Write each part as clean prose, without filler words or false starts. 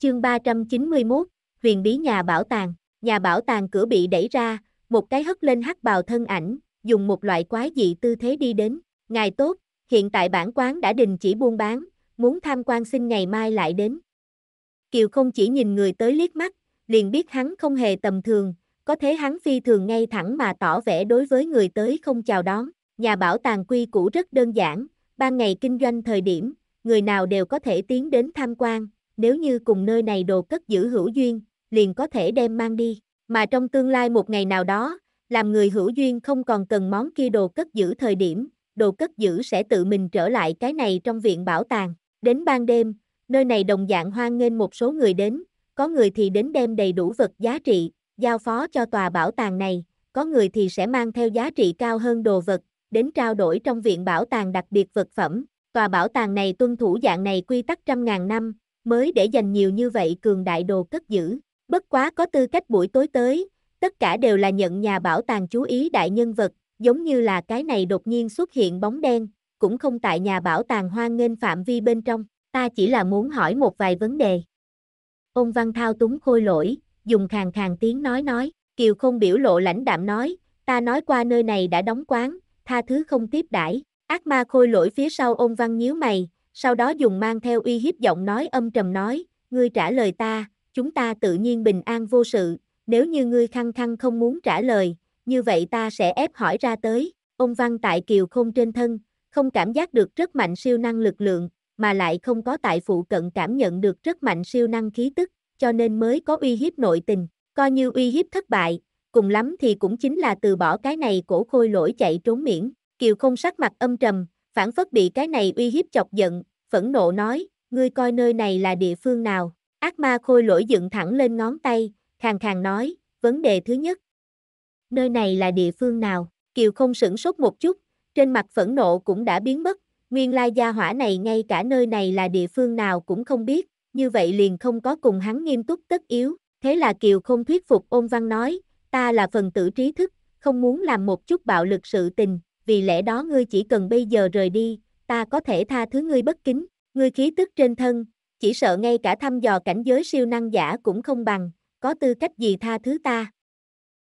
Chương 391, huyền bí nhà bảo tàng cửa bị đẩy ra, một cái hất lên hắc bào thân ảnh, dùng một loại quái dị tư thế đi đến. Ngài tốt, hiện tại bản quán đã đình chỉ buôn bán, muốn tham quan xin ngày mai lại đến. Kiều Không chỉ nhìn người tới liếc mắt, liền biết hắn không hề tầm thường, có thế hắn phi thường ngay thẳng mà tỏ vẻ đối với người tới không chào đón. Nhà bảo tàng quy củ rất đơn giản, ban ngày kinh doanh thời điểm, người nào đều có thể tiến đến tham quan, nếu như cùng nơi này đồ cất giữ hữu duyên, liền có thể đem mang đi, mà trong tương lai một ngày nào đó, làm người hữu duyên không còn cần món kia đồ cất giữ thời điểm, đồ cất giữ sẽ tự mình trở lại cái này trong viện bảo tàng. Đến ban đêm, nơi này đồng dạng hoan nghênh một số người đến, có người thì đến đem đầy đủ vật giá trị, giao phó cho tòa bảo tàng này, có người thì sẽ mang theo giá trị cao hơn đồ vật, đến trao đổi trong viện bảo tàng đặc biệt vật phẩm. Tòa bảo tàng này tuân thủ dạng này quy tắc trăm ngàn năm, mới để dành nhiều như vậy cường đại đồ cất giữ. Bất quá có tư cách buổi tối tới, tất cả đều là nhận nhà bảo tàng chú ý đại nhân vật, giống như là cái này đột nhiên xuất hiện bóng đen, cũng không tại nhà bảo tàng hoan nghênh phạm vi bên trong. Ta chỉ là muốn hỏi một vài vấn đề. Ôn Văn thao túng khôi lỗi, dùng khàn khàn tiếng nói, Kiều Không biểu lộ lãnh đạm nói, ta nói qua nơi này đã đóng quán, tha thứ không tiếp đãi. Ác ma khôi lỗi phía sau Ôn Văn nhíu mày, sau đó dùng mang theo uy hiếp giọng nói âm trầm nói, ngươi trả lời ta, chúng ta tự nhiên bình an vô sự, nếu như ngươi khăng khăng không muốn trả lời, như vậy ta sẽ ép hỏi ra tới. Ôn Văn tại Kiều Không trên thân, không cảm giác được rất mạnh siêu năng lực lượng, mà lại không có tại phụ cận cảm nhận được rất mạnh siêu năng khí tức, cho nên mới có uy hiếp nội tình, coi như uy hiếp thất bại, cùng lắm thì cũng chính là từ bỏ cái này cổ khôi lỗi chạy trốn miễn. Kiều Không sắc mặt âm trầm, phảng phất bị cái này uy hiếp chọc giận, phẫn nộ nói, ngươi coi nơi này là địa phương nào. Ác ma khôi lỗi dựng thẳng lên ngón tay, khàn khàn nói, vấn đề thứ nhất, nơi này là địa phương nào? Kiều Không sửng sốt một chút, trên mặt phẫn nộ cũng đã biến mất, nguyên lai gia hỏa này ngay cả nơi này là địa phương nào cũng không biết, như vậy liền không có cùng hắn nghiêm túc tất yếu. Thế là Kiều Không thuyết phục Ôn Văn nói, ta là phần tử trí thức, không muốn làm một chút bạo lực sự tình, vì lẽ đó ngươi chỉ cần bây giờ rời đi, ta có thể tha thứ ngươi bất kính. Ngươi khí tức trên thân, chỉ sợ ngay cả thăm dò cảnh giới siêu năng giả cũng không bằng, có tư cách gì tha thứ ta?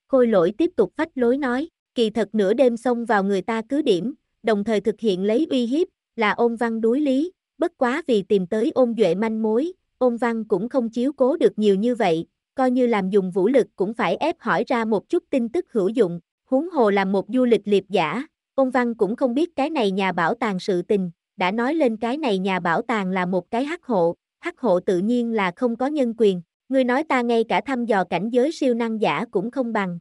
Khôi lỗi tiếp tục phách lối nói, kỳ thật nửa đêm xông vào người ta cứ điểm, đồng thời thực hiện lấy uy hiếp, là Ôn Văn đối lý, bất quá vì tìm tới Ôn Duệ manh mối, Ôn Văn cũng không chiếu cố được nhiều như vậy, coi như làm dùng vũ lực cũng phải ép hỏi ra một chút tin tức hữu dụng, huống hồ làm một du lịch liệp giả. Ôn Văn cũng không biết cái này nhà bảo tàng sự tình, đã nói lên cái này nhà bảo tàng là một cái hắc hộ tự nhiên là không có nhân quyền, ngươi nói ta ngay cả thăm dò cảnh giới siêu năng giả cũng không bằng.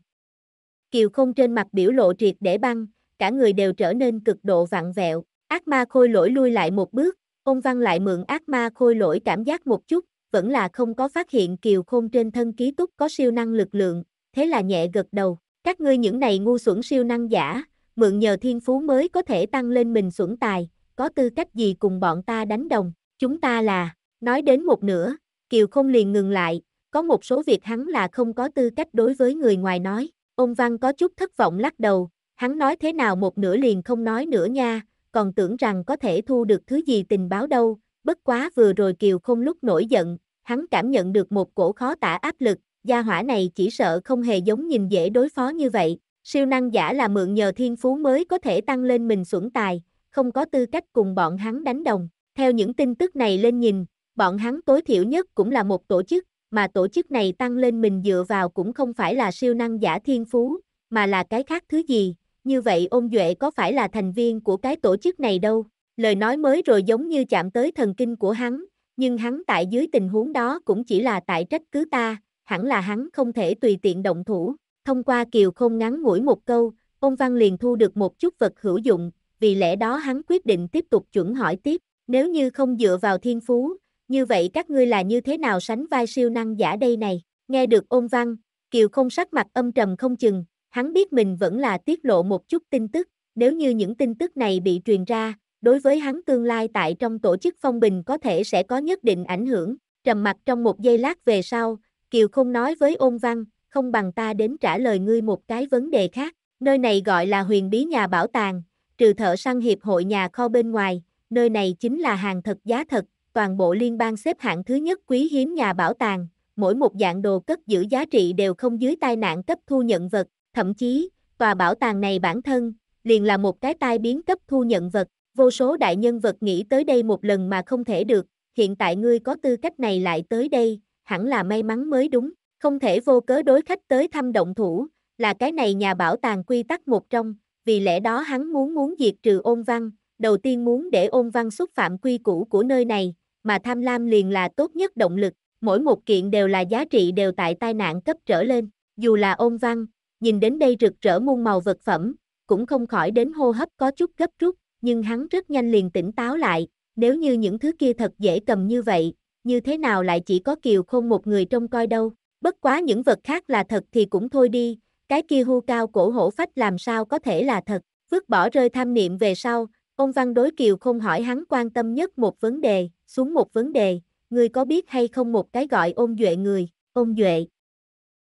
Kiều Không trên mặt biểu lộ triệt để băng, cả người đều trở nên cực độ vặn vẹo, ác ma khôi lỗi lui lại một bước, Ôn Văn lại mượn ác ma khôi lỗi cảm giác một chút, vẫn là không có phát hiện Kiều Không trên thân ký túc có siêu năng lực lượng, thế là nhẹ gật đầu, các ngươi những này ngu xuẩn siêu năng giả, mượn nhờ thiên phú mới có thể tăng lên mình xuẩn tài, có tư cách gì cùng bọn ta đánh đồng, chúng ta là, nói đến một nửa, Kiều Không liền ngừng lại, có một số việc hắn là không có tư cách đối với người ngoài nói. Ôn Văn có chút thất vọng lắc đầu, hắn nói thế nào một nửa liền không nói nữa nha, còn tưởng rằng có thể thu được thứ gì tình báo đâu, bất quá vừa rồi Kiều Không lúc nổi giận, hắn cảm nhận được một cổ khó tả áp lực, gia hỏa này chỉ sợ không hề giống nhìn dễ đối phó như vậy. Siêu năng giả là mượn nhờ thiên phú mới có thể tăng lên mình xuẩn tài, không có tư cách cùng bọn hắn đánh đồng. Theo những tin tức này lên nhìn, bọn hắn tối thiểu nhất cũng là một tổ chức, mà tổ chức này tăng lên mình dựa vào cũng không phải là siêu năng giả thiên phú, mà là cái khác thứ gì. Như vậy Ôn Duệ có phải là thành viên của cái tổ chức này đâu? Lời nói mới rồi giống như chạm tới thần kinh của hắn, nhưng hắn tại dưới tình huống đó cũng chỉ là tại trách cứ ta, hẳn là hắn không thể tùy tiện động thủ. Thông qua Kiều Không ngắn ngủi một câu, Ôn Văn liền thu được một chút vật hữu dụng, vì lẽ đó hắn quyết định tiếp tục chuẩn hỏi tiếp, nếu như không dựa vào thiên phú, như vậy các ngươi là như thế nào sánh vai siêu năng giả đây này? Nghe được Ôn Văn, Kiều Không sắc mặt âm trầm không chừng, hắn biết mình vẫn là tiết lộ một chút tin tức, nếu như những tin tức này bị truyền ra, đối với hắn tương lai tại trong tổ chức phong bình có thể sẽ có nhất định ảnh hưởng. Trầm mặc trong một giây lát về sau, Kiều Không nói với Ôn Văn, không bằng ta đến trả lời ngươi một cái vấn đề khác, nơi này gọi là huyền bí nhà bảo tàng, trừ thợ săn hiệp hội nhà kho bên ngoài, nơi này chính là hàng thật giá thật, toàn bộ liên bang xếp hạng thứ nhất quý hiếm nhà bảo tàng, mỗi một dạng đồ cất giữ giá trị đều không dưới tai nạn cấp thu nhận vật, thậm chí, tòa bảo tàng này bản thân, liền là một cái tai biến cấp thu nhận vật, vô số đại nhân vật nghĩ tới đây một lần mà không thể được, hiện tại ngươi có tư cách này lại tới đây, hẳn là may mắn mới đúng, không thể vô cớ đối khách tới thăm động thủ, là cái này nhà bảo tàng quy tắc một trong, vì lẽ đó hắn muốn diệt trừ Ôn Văn, đầu tiên muốn để Ôn Văn xúc phạm quy củ của nơi này, mà tham lam liền là tốt nhất động lực, mỗi một kiện đều là giá trị đều tại tai nạn cấp trở lên, dù là Ôn Văn, nhìn đến đây rực rỡ muôn màu vật phẩm, cũng không khỏi đến hô hấp có chút gấp rút, nhưng hắn rất nhanh liền tỉnh táo lại, nếu như những thứ kia thật dễ cầm như vậy, như thế nào lại chỉ có Kiều Không một người trông coi đâu, bất quá những vật khác là thật thì cũng thôi đi, cái kia hươu cao cổ hổ phách làm sao có thể là thật, vứt bỏ rơi tham niệm về sau, Ôn Văn đối Kiều Không hỏi hắn quan tâm nhất một vấn đề, xuống một vấn đề, ngươi có biết hay không một cái gọi Ôn Duệ người,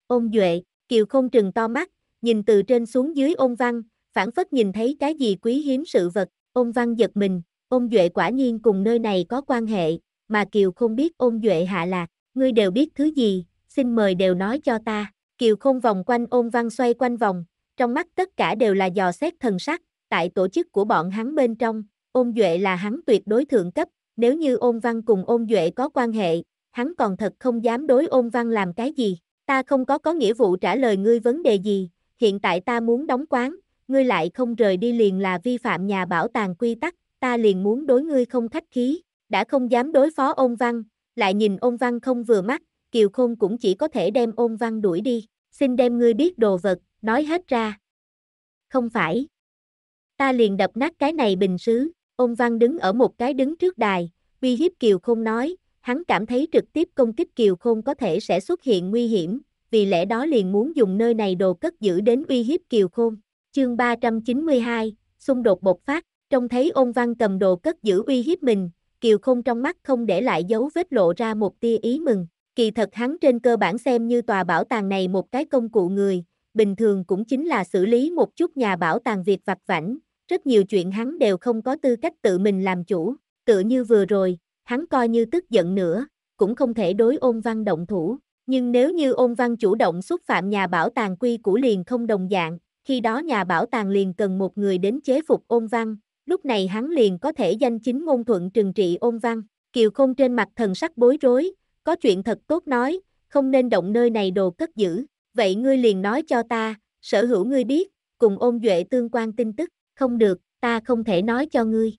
Ôn Duệ, Kiều Không trừng to mắt, nhìn từ trên xuống dưới Ôn Văn, phảng phất nhìn thấy cái gì quý hiếm sự vật, Ôn Văn giật mình, Ôn Duệ quả nhiên cùng nơi này có quan hệ, mà Kiều Không biết Ôn Duệ hạ lạc, ngươi đều biết thứ gì, xin mời đều nói cho ta. Kiều Không vòng quanh Ôn Văn xoay quanh vòng, trong mắt tất cả đều là dò xét thần sắc, tại tổ chức của bọn hắn bên trong, Ôn Duệ là hắn tuyệt đối thượng cấp, nếu như Ôn Văn cùng Ôn Duệ có quan hệ, hắn còn thật không dám đối Ôn Văn làm cái gì, ta không có nghĩa vụ trả lời ngươi vấn đề gì, hiện tại ta muốn đóng quán, ngươi lại không rời đi liền là vi phạm nhà bảo tàng quy tắc, ta liền muốn đối ngươi không khách khí, đã không dám đối phó Ôn Văn, lại nhìn Ôn Văn không vừa mắt, Kiều Không cũng chỉ có thể đem Ôn Văn đuổi đi, xin đem ngươi biết đồ vật, nói hết ra. Không phải. Ta liền đập nát cái này bình sứ, Ôn Văn đứng ở một cái đứng trước đài, uy hiếp Kiều Không nói, hắn cảm thấy trực tiếp công kích Kiều Không có thể sẽ xuất hiện nguy hiểm, vì lẽ đó liền muốn dùng nơi này đồ cất giữ đến uy hiếp Kiều Không. Chương 392, xung đột bộc phát, trông thấy Ôn Văn cầm đồ cất giữ uy hiếp mình, Kiều Không trong mắt không để lại dấu vết lộ ra một tia ý mừng. Kỳ thật hắn trên cơ bản xem như tòa bảo tàng này một cái công cụ người, bình thường cũng chính là xử lý một chút nhà bảo tàng việc vặt vãnh, rất nhiều chuyện hắn đều không có tư cách tự mình làm chủ, tựa như vừa rồi, hắn coi như tức giận nữa, cũng không thể đối Ôn Văn động thủ, nhưng nếu như Ôn Văn chủ động xúc phạm nhà bảo tàng quy củ liền không đồng dạng, khi đó nhà bảo tàng liền cần một người đến chế phục Ôn Văn, lúc này hắn liền có thể danh chính ngôn thuận trừng trị Ôn Văn. Kiều Không trên mặt thần sắc bối rối, có chuyện thật tốt nói, không nên động nơi này đồ cất giữ, vậy ngươi liền nói cho ta, sở hữu ngươi biết, cùng Ôn Duệ tương quan tin tức, không được, ta không thể nói cho ngươi.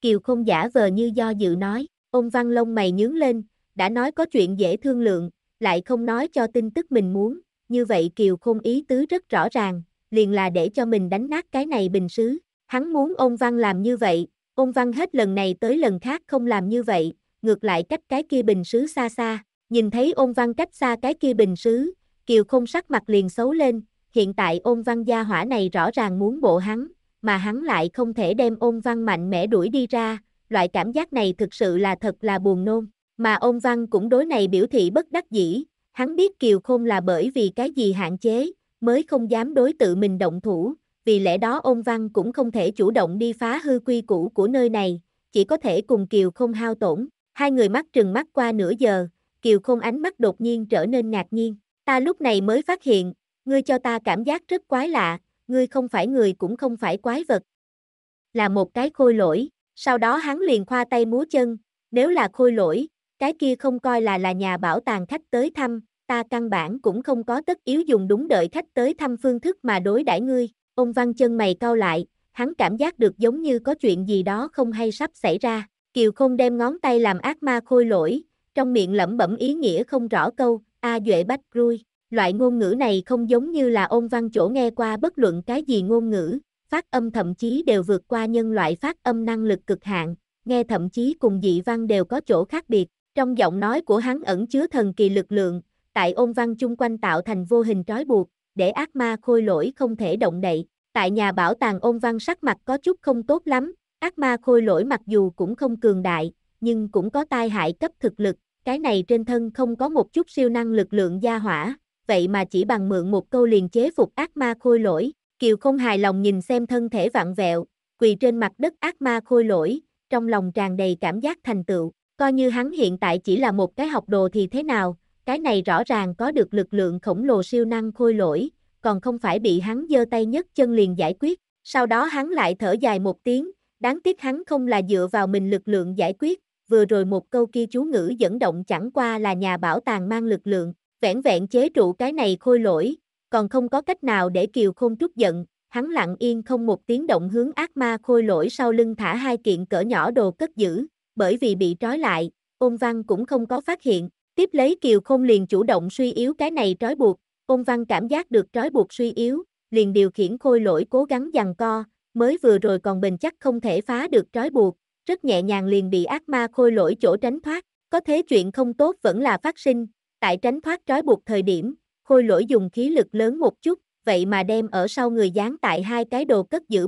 Kiều Không giả vờ như do dự nói, Ôn Văn lông mày nhướng lên, đã nói có chuyện dễ thương lượng, lại không nói cho tin tức mình muốn, như vậy Kiều Không ý tứ rất rõ ràng, liền là để cho mình đánh nát cái này bình sứ, hắn muốn Ôn Văn làm như vậy, Ôn Văn hết lần này tới lần khác không làm như vậy. Ngược lại cách cái kia bình sứ xa xa, nhìn thấy Ôn Văn cách xa cái kia bình sứ, Kiều Không sắc mặt liền xấu lên, hiện tại Ôn Văn gia hỏa này rõ ràng muốn bộ hắn, mà hắn lại không thể đem Ôn Văn mạnh mẽ đuổi đi ra, loại cảm giác này thực sự là thật là buồn nôn, mà Ôn Văn cũng đối này biểu thị bất đắc dĩ, hắn biết Kiều Không là bởi vì cái gì hạn chế, mới không dám đối tự mình động thủ, vì lẽ đó Ôn Văn cũng không thể chủ động đi phá hư quy củ của nơi này, chỉ có thể cùng Kiều Không hao tổn. Hai người mắt trừng mắt qua nửa giờ, Kiều Không ánh mắt đột nhiên trở nên ngạc nhiên. Ta lúc này mới phát hiện, ngươi cho ta cảm giác rất quái lạ, ngươi không phải người cũng không phải quái vật. Là một cái khôi lỗi, sau đó hắn liền khoa tay múa chân, nếu là khôi lỗi, cái kia không coi là nhà bảo tàng khách tới thăm, ta căn bản cũng không có tất yếu dùng đúng đợi khách tới thăm phương thức mà đối đãi ngươi. Ôn Văn chân mày cau lại, hắn cảm giác được giống như có chuyện gì đó không hay sắp xảy ra. Kiều Không đem ngón tay làm ác ma khôi lỗi, trong miệng lẩm bẩm ý nghĩa không rõ câu, a duệ bách rui, loại ngôn ngữ này không giống như là Ôn Văn chỗ nghe qua bất luận cái gì ngôn ngữ, phát âm thậm chí đều vượt qua nhân loại phát âm năng lực cực hạn, nghe thậm chí cùng dị văn đều có chỗ khác biệt, trong giọng nói của hắn ẩn chứa thần kỳ lực lượng, tại Ôn Văn chung quanh tạo thành vô hình trói buộc, để ác ma khôi lỗi không thể động đậy, tại nhà bảo tàng Ôn Văn sắc mặt có chút không tốt lắm. Ác ma khôi lỗi mặc dù cũng không cường đại, nhưng cũng có tai hại cấp thực lực, cái này trên thân không có một chút siêu năng lực lượng gia hỏa, vậy mà chỉ bằng mượn một câu liền chế phục ác ma khôi lỗi. Kiều Không hài lòng nhìn xem thân thể vặn vẹo, quỳ trên mặt đất ác ma khôi lỗi, trong lòng tràn đầy cảm giác thành tựu, Coi như hắn hiện tại chỉ là một cái học đồ thì thế nào, cái này rõ ràng có được lực lượng khổng lồ siêu năng khôi lỗi, còn không phải bị hắn giơ tay nhấc chân liền giải quyết. Sau đó hắn lại thở dài một tiếng, đáng tiếc hắn không là dựa vào mình lực lượng giải quyết, vừa rồi một câu kia chú ngữ dẫn động chẳng qua là nhà bảo tàng mang lực lượng, vẻn vẹn chế trụ cái này khôi lỗi, còn không có cách nào để Kiều Không trút giận. Hắn lặng yên không một tiếng động hướng ác ma khôi lỗi sau lưng thả hai kiện cỡ nhỏ đồ cất giữ, bởi vì bị trói lại, Ôn Văn cũng không có phát hiện. Tiếp lấy Kiều Không liền chủ động suy yếu cái này trói buộc, Ôn Văn cảm giác được trói buộc suy yếu, liền điều khiển khôi lỗi cố gắng giằng co, mới vừa rồi còn bền chắc không thể phá được trói buộc, rất nhẹ nhàng liền bị ác ma khôi lỗi chỗ tránh thoát. Có thế chuyện không tốt vẫn là phát sinh, tại tránh thoát trói buộc thời điểm, khôi lỗi dùng khí lực lớn một chút, vậy mà đem ở sau người dán tại hai cái đồ cất giữ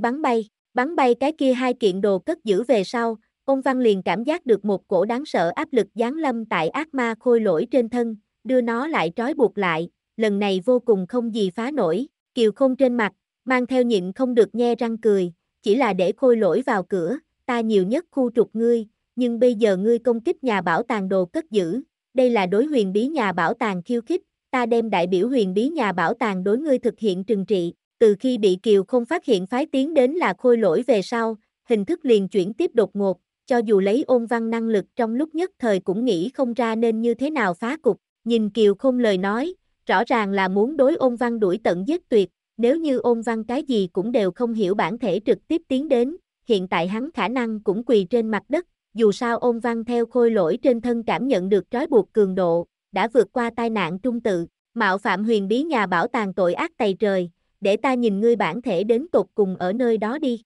bắn bay cái kia hai kiện đồ cất giữ về sau, Ôn Văn liền cảm giác được một cổ đáng sợ áp lực giáng lâm tại ác ma khôi lỗi trên thân, đưa nó lại trói buộc lại, lần này vô cùng không gì phá nổi. Kiều Không trên mặt mang theo nhịn không được nhe răng cười, chỉ là để khôi lỗi vào cửa, ta nhiều nhất khu trục ngươi, nhưng bây giờ ngươi công kích nhà bảo tàng đồ cất giữ, đây là đối huyền bí nhà bảo tàng khiêu khích, ta đem đại biểu huyền bí nhà bảo tàng đối ngươi thực hiện trừng trị. Từ khi bị Kiều Không phát hiện phái tiến đến là khôi lỗi về sau, hình thức liền chuyển tiếp đột ngột, cho dù lấy Ôn Văn năng lực trong lúc nhất thời cũng nghĩ không ra nên như thế nào phá cục. Nhìn Kiều Không lời nói, rõ ràng là muốn đối Ôn Văn đuổi tận giết tuyệt, nếu như Ôn Văn cái gì cũng đều không hiểu bản thể trực tiếp tiến đến, hiện tại hắn khả năng cũng quỳ trên mặt đất. Dù sao Ôn Văn theo khôi lỗi trên thân cảm nhận được trói buộc cường độ, đã vượt qua tai nạn trung tự, mạo phạm huyền bí nhà bảo tàng tội ác tày trời, để ta nhìn ngươi bản thể đến tột cùng ở nơi đó đi.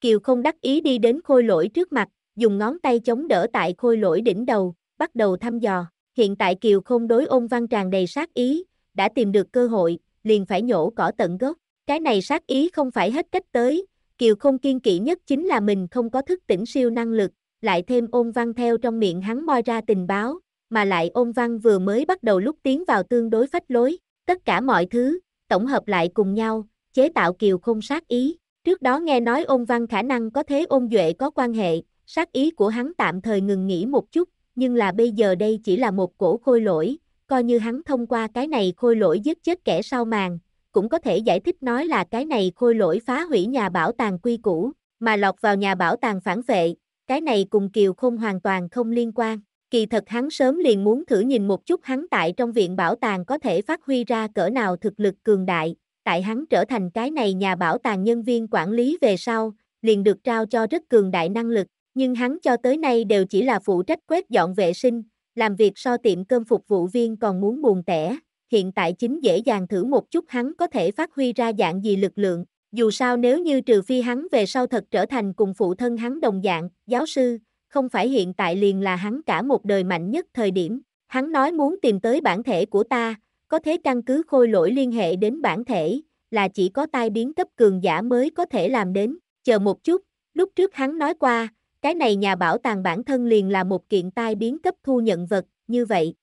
Kiều Không đắc ý đi đến khôi lỗi trước mặt, dùng ngón tay chống đỡ tại khôi lỗi đỉnh đầu, bắt đầu thăm dò. Hiện tại Kiều Không đối Ôn Văn tràn đầy sát ý, đã tìm được cơ hội, liền phải nhổ cỏ tận gốc. Cái này sát ý không phải hết cách tới, Kiều Không kiên kỵ nhất chính là mình không có thức tỉnh siêu năng lực, lại thêm Ôn Văn theo trong miệng hắn moi ra tình báo, mà lại Ôn Văn vừa mới bắt đầu lúc tiến vào tương đối phách lối, tất cả mọi thứ, tổng hợp lại cùng nhau, chế tạo Kiều Không sát ý. Trước đó nghe nói Ôn Văn khả năng có thế Ôn Duệ có quan hệ, sát ý của hắn tạm thời ngừng nghỉ một chút, nhưng là bây giờ đây chỉ là một cổ khôi lỗi, coi như hắn thông qua cái này khôi lỗi giết chết kẻ sau màn, cũng có thể giải thích nói là cái này khôi lỗi phá hủy nhà bảo tàng quy củ, mà lọt vào nhà bảo tàng phản vệ, cái này cùng Kiều Không hoàn toàn không liên quan. Kỳ thật hắn sớm liền muốn thử nhìn một chút hắn tại trong viện bảo tàng có thể phát huy ra cỡ nào thực lực cường đại. Tại hắn trở thành cái này nhà bảo tàng nhân viên quản lý về sau, liền được trao cho rất cường đại năng lực, nhưng hắn cho tới nay đều chỉ là phụ trách quét dọn vệ sinh, làm việc so tiệm cơm phục vụ viên còn muốn buồn tẻ. Hiện tại chính dễ dàng thử một chút hắn có thể phát huy ra dạng gì lực lượng, dù sao nếu như trừ phi hắn về sau thật trở thành cùng phụ thân hắn đồng dạng, giáo sư, không phải hiện tại liền là hắn cả một đời mạnh nhất thời điểm. Hắn nói muốn tìm tới bản thể của ta, có thế căn cứ khôi lỗi liên hệ đến bản thể, là chỉ có tai biến cấp cường giả mới có thể làm đến. Chờ một chút, lúc trước hắn nói qua, cái này nhà bảo tàng bản thân liền là một kiện tai biến cấp thu nhận vật, như vậy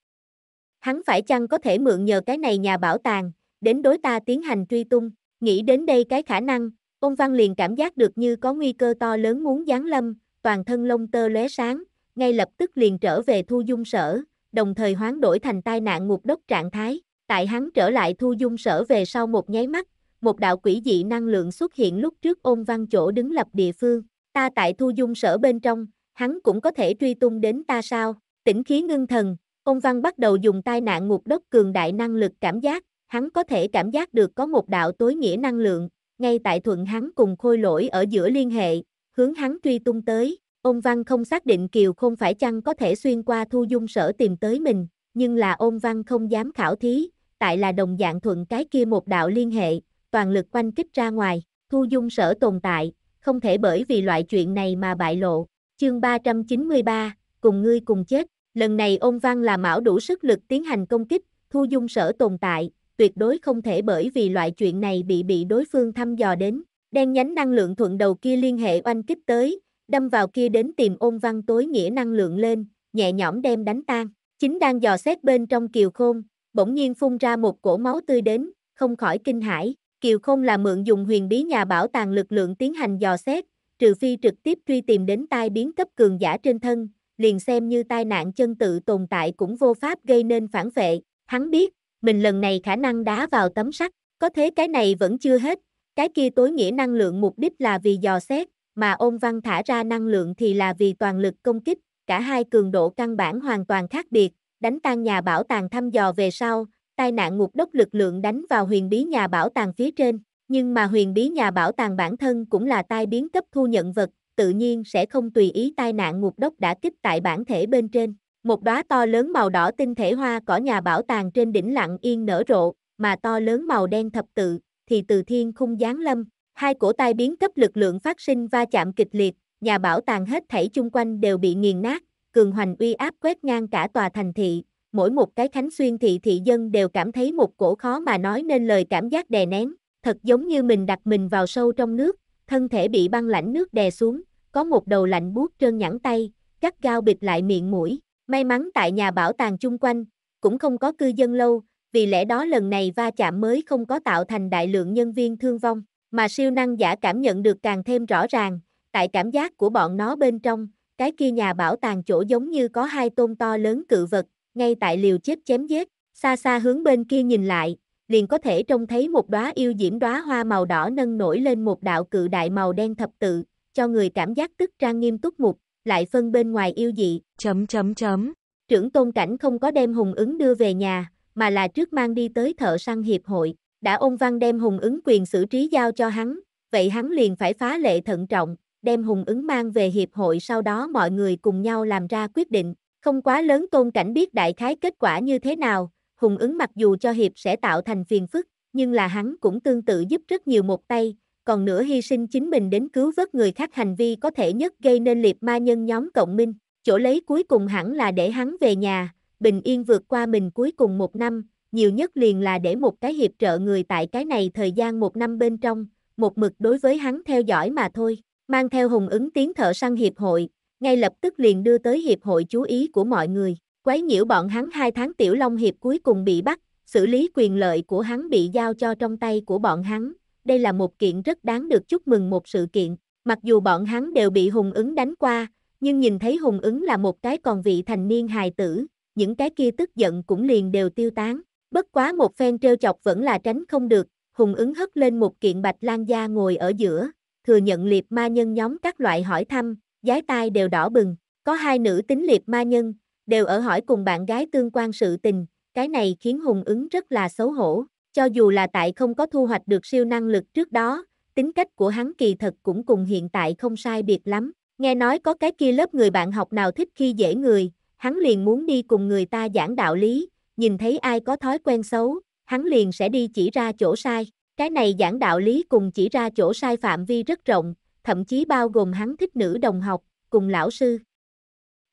hắn phải chăng có thể mượn nhờ cái này nhà bảo tàng, đến đối ta tiến hành truy tung. Nghĩ đến đây cái khả năng, Ôn Văn liền cảm giác được như có nguy cơ to lớn muốn giáng lâm, toàn thân lông tơ lóe sáng, ngay lập tức liền trở về thu dung sở, đồng thời hoán đổi thành tai nạn ngục đốc trạng thái. Tại hắn trở lại thu dung sở về sau một nháy mắt, một đạo quỷ dị năng lượng xuất hiện lúc trước Ôn Văn chỗ đứng lập địa phương. Ta tại thu dung sở bên trong, hắn cũng có thể truy tung đến ta sao? Tĩnh khí ngưng thần, Ôn Văn bắt đầu dùng tai nạn ngục đốc cường đại năng lực cảm giác, hắn có thể cảm giác được có một đạo tối nghĩa năng lượng, ngay tại thuận hắn cùng khôi lỗi ở giữa liên hệ, hướng hắn truy tung tới. Ôn Văn không xác định Kiều Không phải chăng có thể xuyên qua thu dung sở tìm tới mình, nhưng là Ôn Văn không dám khảo thí, tại là đồng dạng thuận cái kia một đạo liên hệ, toàn lực quanh kích ra ngoài. Thu dung sở tồn tại, không thể bởi vì loại chuyện này mà bại lộ. Chương 393, cùng ngươi cùng chết. Lần này Ôn Văn là mão đủ sức lực tiến hành công kích, thu dung sở tồn tại, tuyệt đối không thể bởi vì loại chuyện này bị đối phương thăm dò đến. Đen nhánh năng lượng thuận đầu kia liên hệ oanh kích tới, đâm vào kia đến tìm Ôn Văn tối nghĩa năng lượng lên, nhẹ nhõm đem đánh tan. Chính đang dò xét bên trong Kiều Không, bỗng nhiên phun ra một cổ máu tươi đến, không khỏi kinh hãi. Kiều Không là mượn dùng huyền bí nhà bảo tàng lực lượng tiến hành dò xét, trừ phi trực tiếp truy tìm đến tai biến cấp cường giả trên thân, liền xem như tai nạn chân tự tồn tại cũng vô pháp gây nên phản vệ. Hắn biết, mình lần này khả năng đá vào tấm sắt, có thế cái này vẫn chưa hết. Cái kia tối nghĩa năng lượng mục đích là vì dò xét, mà Ôn Văn thả ra năng lượng thì là vì toàn lực công kích. Cả hai cường độ căn bản hoàn toàn khác biệt. Đánh tan nhà bảo tàng thăm dò về sau, tai nạn ngục đốc lực lượng đánh vào huyền bí nhà bảo tàng phía trên. Nhưng mà huyền bí nhà bảo tàng bản thân cũng là tai biến cấp thu nhận vật, tự nhiên sẽ không tùy ý tai nạn ngục đốc đã kích tại bản thể bên trên. Một đóa to lớn màu đỏ tinh thể hoa cỏ nhà bảo tàng trên đỉnh lặng yên nở rộ, mà to lớn màu đen thập tự thì từ thiên khung giáng lâm. Hai cổ tai biến cấp lực lượng phát sinh va chạm kịch liệt, nhà bảo tàng hết thảy chung quanh đều bị nghiền nát, cường hoành uy áp quét ngang cả tòa thành thị. Mỗi một cái Khánh Xuyên thị dân đều cảm thấy một cổ khó mà nói nên lời cảm giác đè nén, thật giống như mình đặt mình vào sâu trong nước, thân thể bị băng lãnh nước đè xuống, có một đầu lạnh buốt trơn nhẵn tay, gắt gao bịt lại miệng mũi. May mắn tại nhà bảo tàng chung quanh, cũng không có cư dân lâu, vì lẽ đó lần này va chạm mới không có tạo thành đại lượng nhân viên thương vong, mà siêu năng giả cảm nhận được càng thêm rõ ràng, tại cảm giác của bọn nó bên trong, cái kia nhà bảo tàng chỗ giống như có hai tôn to lớn cự vật, ngay tại liều chết chém giết. Xa xa hướng bên kia nhìn lại, liền có thể trông thấy một đóa yêu diễm đóa hoa màu đỏ nâng nổi lên một đạo cự đại màu đen thập tự, cho người cảm giác tức trang nghiêm túc mục, lại phân bên ngoài yêu dị. Trưởng Tôn Cảnh không có đem Hùng Ứng đưa về nhà, mà là trước mang đi tới thợ săn hiệp hội. Đã Ôn Văn đem Hùng Ứng quyền xử trí giao cho hắn, vậy hắn liền phải phá lệ thận trọng, đem Hùng Ứng mang về hiệp hội, sau đó mọi người cùng nhau làm ra quyết định. Không quá lớn Tôn Cảnh biết đại khái kết quả như thế nào. Hùng Ứng mặc dù cho hiệp sẽ tạo thành phiền phức, nhưng là hắn cũng tương tự giúp rất nhiều một tay, còn nửa hy sinh chính mình đến cứu vớt người khác hành vi có thể nhất gây nên liệp ma nhân nhóm cộng minh. Chỗ lấy cuối cùng hẳn là để hắn về nhà, bình yên vượt qua mình cuối cùng một năm, nhiều nhất liền là để một cái hiệp trợ người tại cái này thời gian một năm bên trong, một mực đối với hắn theo dõi mà thôi. Mang theo Hùng Ứng tiến thợ săn hiệp hội, ngay lập tức liền đưa tới hiệp hội chú ý của mọi người. Quấy nhiễu bọn hắn 2 tháng Tiểu Long hiệp cuối cùng bị bắt, xử lý quyền lợi của hắn bị giao cho trong tay của bọn hắn. Đây là một kiện rất đáng được chúc mừng một sự kiện, mặc dù bọn hắn đều bị Hùng Ứng đánh qua, nhưng nhìn thấy Hùng Ứng là một cái còn vị thành niên hài tử, những cái kia tức giận cũng liền đều tiêu tán. Bất quá một phen trêu chọc vẫn là tránh không được, Hùng Ứng hất lên một kiện bạch lan da ngồi ở giữa, thừa nhận liệp ma nhân nhóm các loại hỏi thăm, dái tai đều đỏ bừng. Có 2 nữ tính liệp ma nhân, đều ở hỏi cùng bạn gái tương quan sự tình, cái này khiến Hùng Ứng rất là xấu hổ. Cho dù là tại không có thu hoạch được siêu năng lực trước đó, tính cách của hắn kỳ thật cũng cùng hiện tại không sai biệt lắm. Nghe nói có cái kia lớp người bạn học nào thích khi dễ người, hắn liền muốn đi cùng người ta giảng đạo lý, nhìn thấy ai có thói quen xấu, hắn liền sẽ đi chỉ ra chỗ sai. Cái này giảng đạo lý cùng chỉ ra chỗ sai phạm vi rất rộng, thậm chí bao gồm hắn thích nữ đồng học, cùng lão sư.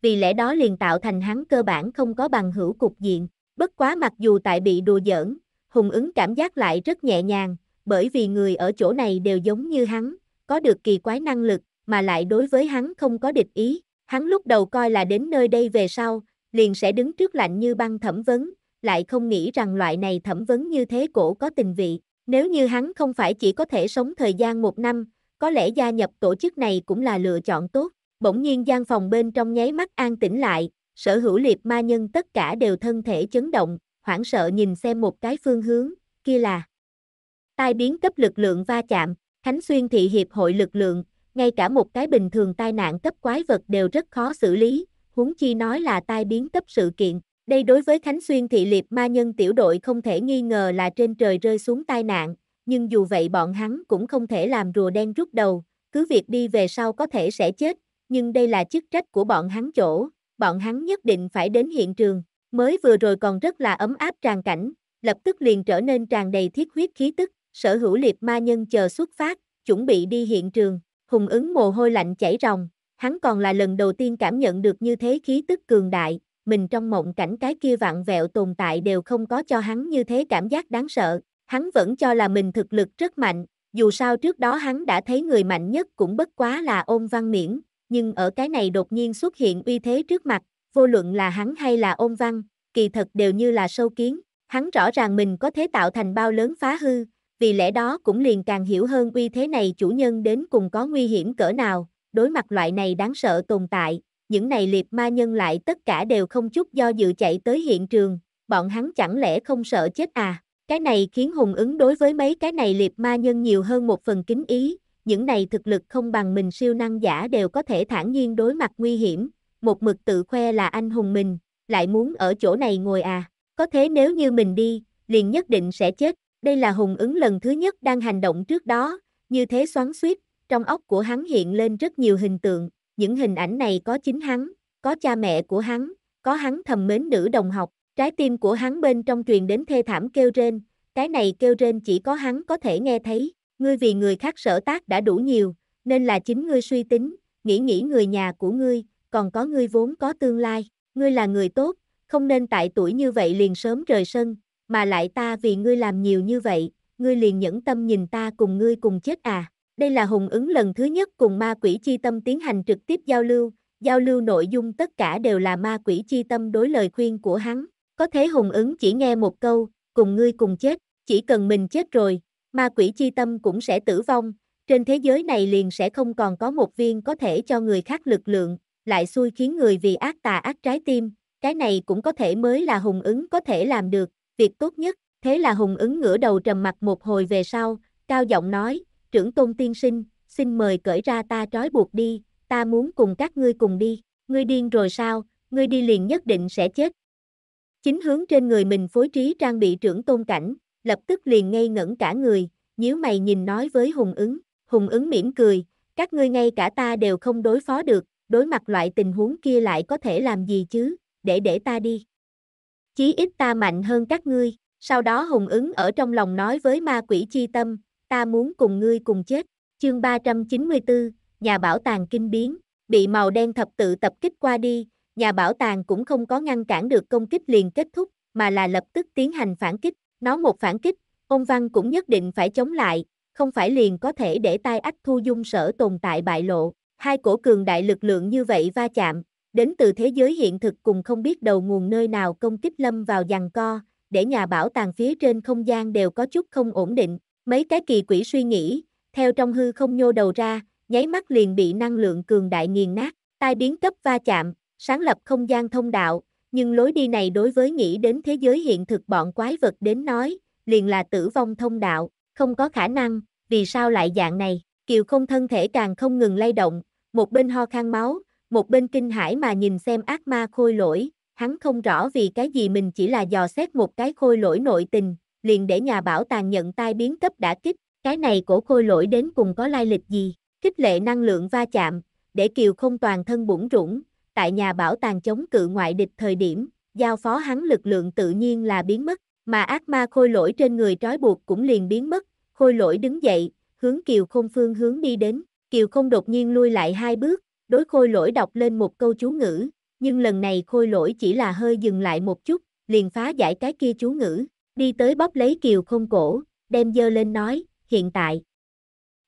Vì lẽ đó liền tạo thành hắn cơ bản không có bằng hữu cục diện. Bất quá mặc dù tại bị đùa giỡn, Hùng Ứng cảm giác lại rất nhẹ nhàng, bởi vì người ở chỗ này đều giống như hắn, có được kỳ quái năng lực, mà lại đối với hắn không có địch ý. Hắn lúc đầu coi là đến nơi đây về sau, liền sẽ đứng trước lạnh như băng thẩm vấn, lại không nghĩ rằng loại này thẩm vấn như thế cổ có tình vị. Nếu như hắn không phải chỉ có thể sống thời gian 1 năm, có lẽ gia nhập tổ chức này cũng là lựa chọn tốt. Bỗng nhiên gian phòng bên trong nháy mắt an tĩnh lại, sở hữu liệp ma nhân tất cả đều thân thể chấn động, hoảng sợ nhìn xem một cái phương hướng, kia là tai biến cấp lực lượng va chạm. Khánh Xuyên thị hiệp hội lực lượng, ngay cả một cái bình thường tai nạn cấp quái vật đều rất khó xử lý, huống chi nói là tai biến cấp sự kiện. Đây đối với Khánh Xuyên thị liệp ma nhân tiểu đội không thể nghi ngờ là trên trời rơi xuống tai nạn, nhưng dù vậy bọn hắn cũng không thể làm rùa đen rút đầu, cứ việc đi về sau có thể sẽ chết, nhưng đây là chức trách của bọn hắn chỗ, bọn hắn nhất định phải đến hiện trường. Mới vừa rồi còn rất là ấm áp tràn cảnh, lập tức liền trở nên tràn đầy thiết huyết khí tức, sở hữu liệt ma nhân chờ xuất phát, chuẩn bị đi hiện trường. Hùng Ứng mồ hôi lạnh chảy ròng, hắn còn là lần đầu tiên cảm nhận được như thế khí tức cường đại, mình trong mộng cảnh cái kia vạn vẹo tồn tại đều không có cho hắn như thế cảm giác đáng sợ. Hắn vẫn cho là mình thực lực rất mạnh, dù sao trước đó hắn đã thấy người mạnh nhất cũng bất quá là Ôn Văn Miễn, nhưng ở cái này đột nhiên xuất hiện uy thế trước mặt, vô luận là hắn hay là Ôn Văn, kỳ thật đều như là sâu kiến. Hắn rõ ràng mình có thể tạo thành bao lớn phá hư, vì lẽ đó cũng liền càng hiểu hơn uy thế này chủ nhân đến cùng có nguy hiểm cỡ nào. Đối mặt loại này đáng sợ tồn tại, những này liệp ma nhân lại tất cả đều không chút do dự chạy tới hiện trường, bọn hắn chẳng lẽ không sợ chết à? Cái này khiến Hùng Ứng đối với mấy cái này liệp ma nhân nhiều hơn một phần kính ý, những này thực lực không bằng mình siêu năng giả đều có thể thản nhiên đối mặt nguy hiểm, một mực tự khoe là anh hùng mình, lại muốn ở chỗ này ngồi à? Có thế nếu như mình đi, liền nhất định sẽ chết. Đây là Hùng Ứng lần thứ nhất đang hành động trước đó, như thế xoắn xuýt, trong óc của hắn hiện lên rất nhiều hình tượng, những hình ảnh này có chính hắn, có cha mẹ của hắn, có hắn thầm mến nữ đồng học, trái tim của hắn bên trong truyền đến thê thảm kêu rên, cái này kêu rên chỉ có hắn có thể nghe thấy, ngươi vì người khác sở tác đã đủ nhiều, nên là chính ngươi suy tính, nghĩ người nhà của ngươi, còn có ngươi vốn có tương lai, ngươi là người tốt, không nên tại tuổi như vậy liền sớm rời sân, mà lại ta vì ngươi làm nhiều như vậy, ngươi liền nhẫn tâm nhìn ta cùng ngươi cùng chết à? Đây là Hùng Ứng lần thứ nhất cùng ma quỷ chi tâm tiến hành trực tiếp giao lưu nội dung tất cả đều là ma quỷ chi tâm đối lời khuyên của hắn, có thế Hùng Ứng chỉ nghe một câu, cùng ngươi cùng chết, chỉ cần mình chết rồi, ma quỷ chi tâm cũng sẽ tử vong, trên thế giới này liền sẽ không còn có một viên có thể cho người khác lực lượng, lại xui khiến người vì ác tà ác trái tim, cái này cũng có thể mới là Hùng Ứng có thể làm được, việc tốt nhất. Thế là Hùng Ứng ngửa đầu trầm mặt một hồi về sau, cao giọng nói, Trưởng Tôn tiên sinh, xin mời cởi ra ta trói buộc đi, ta muốn cùng các ngươi cùng đi, ngươi điên rồi sao, ngươi đi liền nhất định sẽ chết. Chính hướng trên người mình phối trí trang bị Trưởng Tôn Cảnh, lập tức liền ngây ngẩn cả người, nhíu mày nhìn nói với Hùng Ứng, Hùng Ứng mỉm cười, các ngươi ngay cả ta đều không đối phó được, đối mặt loại tình huống kia lại có thể làm gì chứ, để ta đi. Chí ít ta mạnh hơn các ngươi, sau đó Hùng Ứng ở trong lòng nói với ma quỷ chi tâm, ta muốn cùng ngươi cùng chết. Chương 394, nhà bảo tàng kinh biến, bị màu đen thập tự tập kích qua đi, nhà bảo tàng cũng không có ngăn cản được công kích liền kết thúc, mà là lập tức tiến hành phản kích, nó một phản kích, Ôn Văn cũng nhất định phải chống lại, không phải liền có thể để tai ách thu dung sở tồn tại bại lộ, hai cổ cường đại lực lượng như vậy va chạm, đến từ thế giới hiện thực cùng không biết đầu nguồn nơi nào công kích lâm vào giằng co, để nhà bảo tàng phía trên không gian đều có chút không ổn định. Mấy cái kỳ quỷ suy nghĩ, theo trong hư không nhô đầu ra, nháy mắt liền bị năng lượng cường đại nghiền nát, tai biến cấp va chạm, sáng lập không gian thông đạo, nhưng lối đi này đối với nghĩ đến thế giới hiện thực bọn quái vật đến nói, liền là tử vong thông đạo, không có khả năng, vì sao lại dạng này? Kiều Không thân thể càng không ngừng lay động, một bên ho khan máu, một bên kinh hãi mà nhìn xem ác ma khôi lỗi, hắn không rõ vì cái gì mình chỉ là dò xét một cái khôi lỗi nội tình, liền để nhà bảo tàng nhận tai biến cấp đã kích, cái này cổ khôi lỗi đến cùng có lai lịch gì? Khích lệ năng lượng va chạm, để Kiều Không toàn thân bủn rủn, tại nhà bảo tàng chống cự ngoại địch thời điểm, giao phó hắn lực lượng tự nhiên là biến mất, mà ác ma khôi lỗi trên người trói buộc cũng liền biến mất, khôi lỗi đứng dậy, hướng Kiều Không phương hướng đi đến, Kiều Không đột nhiên lui lại hai bước, đối khôi lỗi đọc lên một câu chú ngữ, nhưng lần này khôi lỗi chỉ là hơi dừng lại một chút, liền phá giải cái kia chú ngữ, đi tới bóp lấy Kiều Không cổ, đem giơ lên nói, hiện tại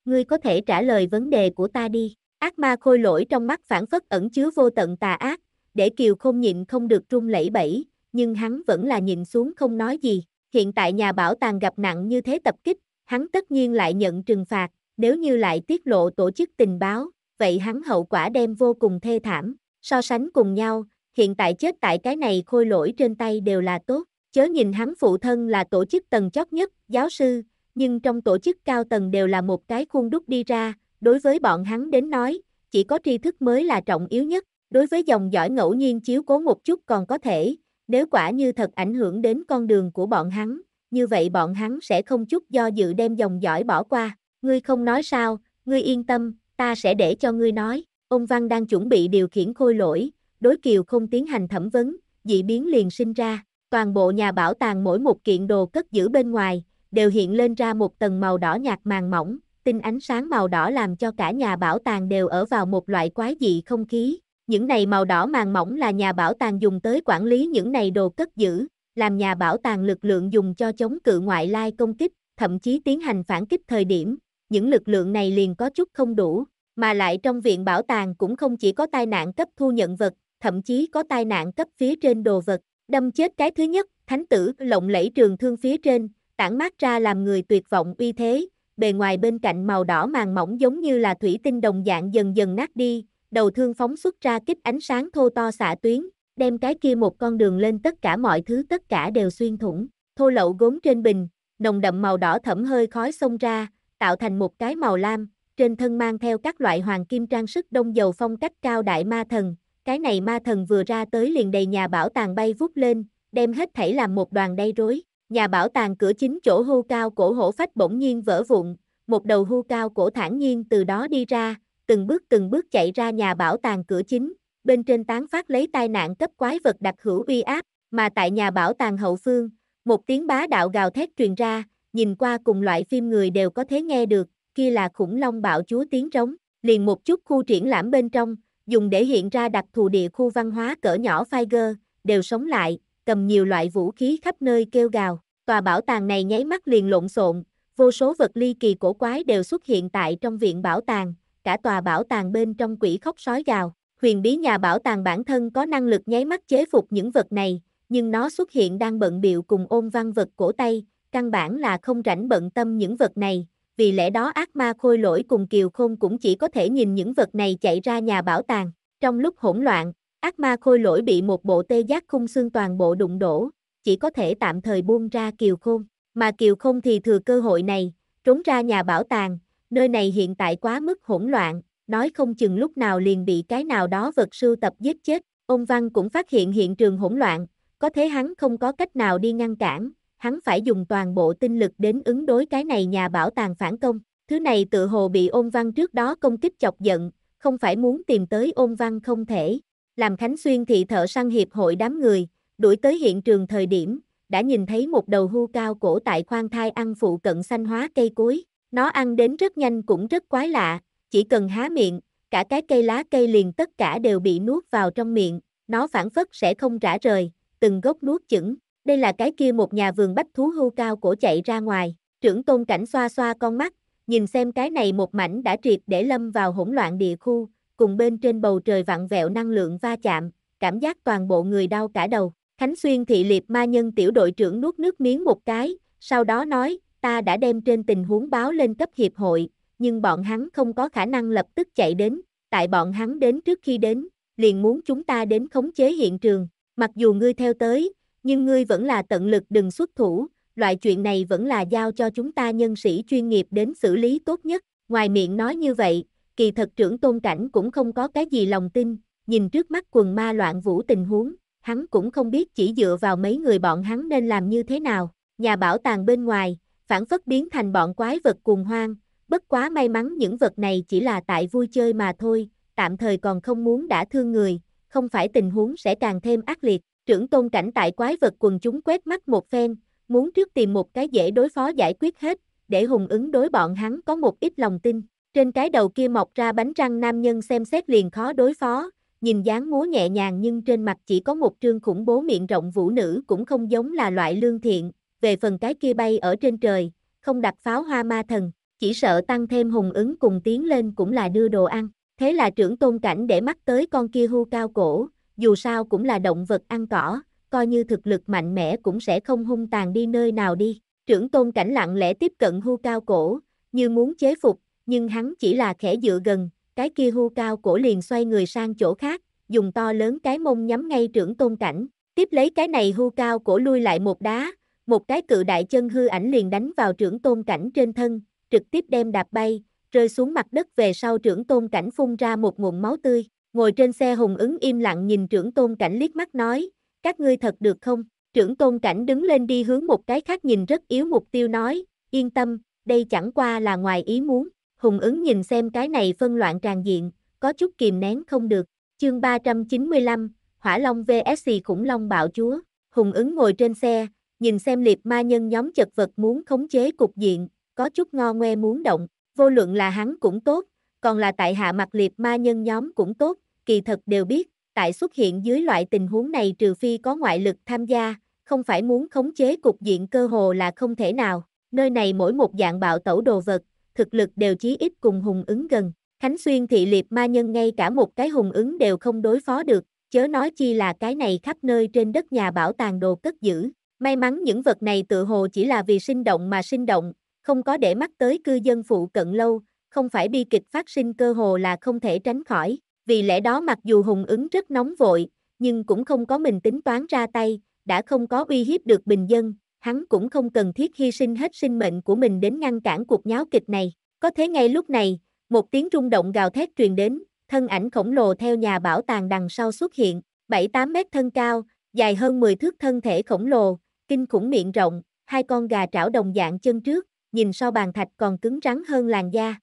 ngươi có thể trả lời vấn đề của ta đi. Ác ma khôi lỗi trong mắt phản phất ẩn chứa vô tận tà ác, để Kiều Không nhịn không được run lẩy bẩy, nhưng hắn vẫn là nhịn xuống không nói gì. Hiện tại nhà bảo tàng gặp nặng như thế tập kích, hắn tất nhiên lại nhận trừng phạt, nếu như lại tiết lộ tổ chức tình báo, vậy hắn hậu quả đem vô cùng thê thảm. So sánh cùng nhau, hiện tại chết tại cái này khôi lỗi trên tay đều là tốt, chớ nhìn hắn phụ thân là tổ chức tầng chót nhất, giáo sư, nhưng trong tổ chức cao tầng đều là một cái khuôn đúc đi ra, đối với bọn hắn đến nói, chỉ có tri thức mới là trọng yếu nhất, đối với dòng dõi ngẫu nhiên chiếu cố một chút còn có thể, nếu quả như thật ảnh hưởng đến con đường của bọn hắn, như vậy bọn hắn sẽ không chút do dự đem dòng dõi bỏ qua. Ngươi không nói sao, ngươi yên tâm, ta sẽ để cho ngươi nói. Ôn Văn đang chuẩn bị điều khiển khôi lỗi, đối Kiều Không tiến hành thẩm vấn, dị biến liền sinh ra, toàn bộ nhà bảo tàng mỗi một kiện đồ cất giữ bên ngoài, đều hiện lên ra một tầng màu đỏ nhạt màng mỏng, tinh ánh sáng màu đỏ làm cho cả nhà bảo tàng đều ở vào một loại quái dị không khí. Những này màu đỏ màng mỏng là nhà bảo tàng dùng tới quản lý những này đồ cất giữ, làm nhà bảo tàng lực lượng dùng cho chống cự ngoại lai công kích, thậm chí tiến hành phản kích thời điểm, những lực lượng này liền có chút không đủ, mà lại trong viện bảo tàng cũng không chỉ có tai nạn cấp thu nhận vật, thậm chí có tai nạn cấp phía trên đồ vật. Đâm chết cái thứ nhất, thánh tử lộng lẫy trường thương phía trên, tản mát ra làm người tuyệt vọng uy thế, bề ngoài bên cạnh màu đỏ màng mỏng giống như là thủy tinh đồng dạng dần dần nát đi, đầu thương phóng xuất ra kíp ánh sáng thô to xạ tuyến, đem cái kia một con đường lên tất cả mọi thứ tất cả đều xuyên thủng. Thô lậu gốm trên bình, nồng đậm màu đỏ thẫm hơi khói xông ra, tạo thành một cái màu lam, trên thân mang theo các loại hoàng kim trang sức đông dầu phong cách cao đại ma thần. Cái này ma thần vừa ra tới liền đầy nhà bảo tàng bay vút lên, đem hết thảy làm một đoàn đầy rối. Nhà bảo tàng cửa chính chỗ hươu cao cổ hổ phách bỗng nhiên vỡ vụn, một đầu hươu cao cổ thản nhiên từ đó đi ra, từng bước chạy ra nhà bảo tàng cửa chính, bên trên tán phát lấy tai nạn cấp quái vật đặc hữu uy áp, mà tại nhà bảo tàng hậu phương, một tiếng bá đạo gào thét truyền ra, nhìn qua cùng loại phim người đều có thể nghe được, kia là khủng long bạo chúa tiếng rống, liền một chút khu triển lãm bên trong, dùng để hiện ra đặc thù địa khu văn hóa cỡ nhỏ Figer, đều sống lại, cầm nhiều loại vũ khí khắp nơi kêu gào, tòa bảo tàng này nháy mắt liền lộn xộn, vô số vật ly kỳ cổ quái đều xuất hiện tại trong viện bảo tàng, cả tòa bảo tàng bên trong quỷ khóc sói gào. Huyền bí nhà bảo tàng bản thân có năng lực nháy mắt chế phục những vật này, nhưng nó xuất hiện đang bận bịu cùng Ôn Văn vật cổ tay, căn bản là không rảnh bận tâm những vật này, vì lẽ đó ác ma khôi lỗi cùng Kiều Không cũng chỉ có thể nhìn những vật này chạy ra nhà bảo tàng. Trong lúc hỗn loạn, ác ma khôi lỗi bị một bộ tê giác khung xương toàn bộ đụng đổ, chỉ có thể tạm thời buông ra Kiều Không, mà Kiều Không thì thừa cơ hội này, trốn ra nhà bảo tàng, nơi này hiện tại quá mức hỗn loạn, nói không chừng lúc nào liền bị cái nào đó vật sưu tập giết chết. Ôn Văn cũng phát hiện hiện trường hỗn loạn, có thể hắn không có cách nào đi ngăn cản, hắn phải dùng toàn bộ tinh lực đến ứng đối cái này nhà bảo tàng phản công. Thứ này tự hồ bị Ôn Văn trước đó công kích chọc giận, không phải muốn tìm tới Ôn Văn không thể. Làm Khánh Xuyên thị thợ săn hiệp hội đám người đuổi tới hiện trường thời điểm, đã nhìn thấy một đầu hươu cao cổ tại khoan thai ăn phụ cận xanh hóa cây cối. Nó ăn đến rất nhanh cũng rất quái lạ, chỉ cần há miệng, cả cái cây lá cây liền tất cả đều bị nuốt vào trong miệng, nó phản phất sẽ không rã rời, từng gốc nuốt chửng. Đây là cái kia một nhà vườn bách thú hươu cao cổ chạy ra ngoài. Trưởng Tôn Cảnh xoa xoa con mắt, nhìn xem cái này một mảnh đã triệt để lâm vào hỗn loạn địa khu, cùng bên trên bầu trời vặn vẹo năng lượng va chạm, cảm giác toàn bộ người đau cả đầu. Khánh Xuyên thị liệp ma nhân tiểu đội trưởng nuốt nước miếng một cái, sau đó nói, ta đã đem trên tình huống báo lên cấp hiệp hội, nhưng bọn hắn không có khả năng lập tức chạy đến, tại bọn hắn đến trước khi đến, liền muốn chúng ta đến khống chế hiện trường, mặc dù ngươi theo tới, nhưng ngươi vẫn là tận lực đừng xuất thủ, loại chuyện này vẫn là giao cho chúng ta nhân sĩ chuyên nghiệp đến xử lý tốt nhất. Ngoài miệng nói như vậy, kỳ thật Trưởng Tôn Cảnh cũng không có cái gì lòng tin, nhìn trước mắt quần ma loạn vũ tình huống, hắn cũng không biết chỉ dựa vào mấy người bọn hắn nên làm như thế nào. Nhà bảo tàng bên ngoài, phản phất biến thành bọn quái vật cuồng hoang, bất quá may mắn những vật này chỉ là tại vui chơi mà thôi, tạm thời còn không muốn đã thương người, không phải tình huống sẽ càng thêm ác liệt. Trưởng Tôn Cảnh tại quái vật quần chúng quét mắt một phen, muốn trước tìm một cái dễ đối phó giải quyết hết, để Hùng Ứng đối bọn hắn có một ít lòng tin. Trên cái đầu kia mọc ra bánh răng nam nhân xem xét liền khó đối phó, nhìn dáng múa nhẹ nhàng nhưng trên mặt chỉ có một trương khủng bố miệng rộng vũ nữ cũng không giống là loại lương thiện. Về phần cái kia bay ở trên trời, không đặt pháo hoa ma thần, chỉ sợ tăng thêm Hùng Ứng cùng tiến lên cũng là đưa đồ ăn. Thế là Trưởng Tôn Cảnh để mắt tới con kia hươu cao cổ, dù sao cũng là động vật ăn cỏ, coi như thực lực mạnh mẽ cũng sẽ không hung tàn đi nơi nào đi. Trưởng Tôn Cảnh lặng lẽ tiếp cận hươu cao cổ, như muốn chế phục, nhưng hắn chỉ là khẽ dựa gần, cái kia hươu cao cổ liền xoay người sang chỗ khác, dùng to lớn cái mông nhắm ngay Trưởng Tôn Cảnh, tiếp lấy cái này hươu cao cổ lui lại một đá, một cái cự đại chân hư ảnh liền đánh vào Trưởng Tôn Cảnh trên thân, trực tiếp đem đạp bay, rơi xuống mặt đất về sau Trưởng Tôn Cảnh phun ra một ngụm máu tươi. Ngồi trên xe Hùng Ứng im lặng nhìn Trưởng Tôn Cảnh liếc mắt nói, các ngươi thật được không? Trưởng Tôn Cảnh đứng lên đi hướng một cái khác nhìn rất yếu mục tiêu nói, yên tâm, đây chẳng qua là ngoài ý muốn. Hùng Ứng nhìn xem cái này phân loạn tràn diện, có chút kìm nén không được. Chương 395, Hỏa Long vs Khủng Long Bạo Chúa. Hùng Ứng ngồi trên xe, nhìn xem liệp ma nhân nhóm chật vật muốn khống chế cục diện, có chút ngo ngoe muốn động, vô luận là hắn cũng tốt, còn là tại hạ mặt liệp ma nhân nhóm cũng tốt, kỳ thật đều biết, tại xuất hiện dưới loại tình huống này trừ phi có ngoại lực tham gia, không phải muốn khống chế cục diện cơ hồ là không thể nào, nơi này mỗi một dạng bạo tẩu đồ vật, thực lực đều chí ít cùng Hùng Ứng gần, Khánh Xuyên thị liệp ma nhân ngay cả một cái Hùng Ứng đều không đối phó được, chớ nói chi là cái này khắp nơi trên đất nhà bảo tàng đồ cất giữ. May mắn những vật này tự hồ chỉ là vì sinh động mà sinh động, không có để mắt tới cư dân phụ cận lâu, không phải bi kịch phát sinh cơ hồ là không thể tránh khỏi. Vì lẽ đó mặc dù Hùng Ứng rất nóng vội, nhưng cũng không có mình tính toán ra tay, đã không có uy hiếp được bình dân, hắn cũng không cần thiết hy sinh hết sinh mệnh của mình đến ngăn cản cuộc nháo kịch này. Có thế ngay lúc này, một tiếng rung động gào thét truyền đến, thân ảnh khổng lồ theo nhà bảo tàng đằng sau xuất hiện, 7-8 mét thân cao, dài hơn 10 thước thân thể khổng lồ, kinh khủng miệng rộng, hai con gà trảo đồng dạng chân trước, nhìn sau bàn thạch còn cứng rắn hơn làn da.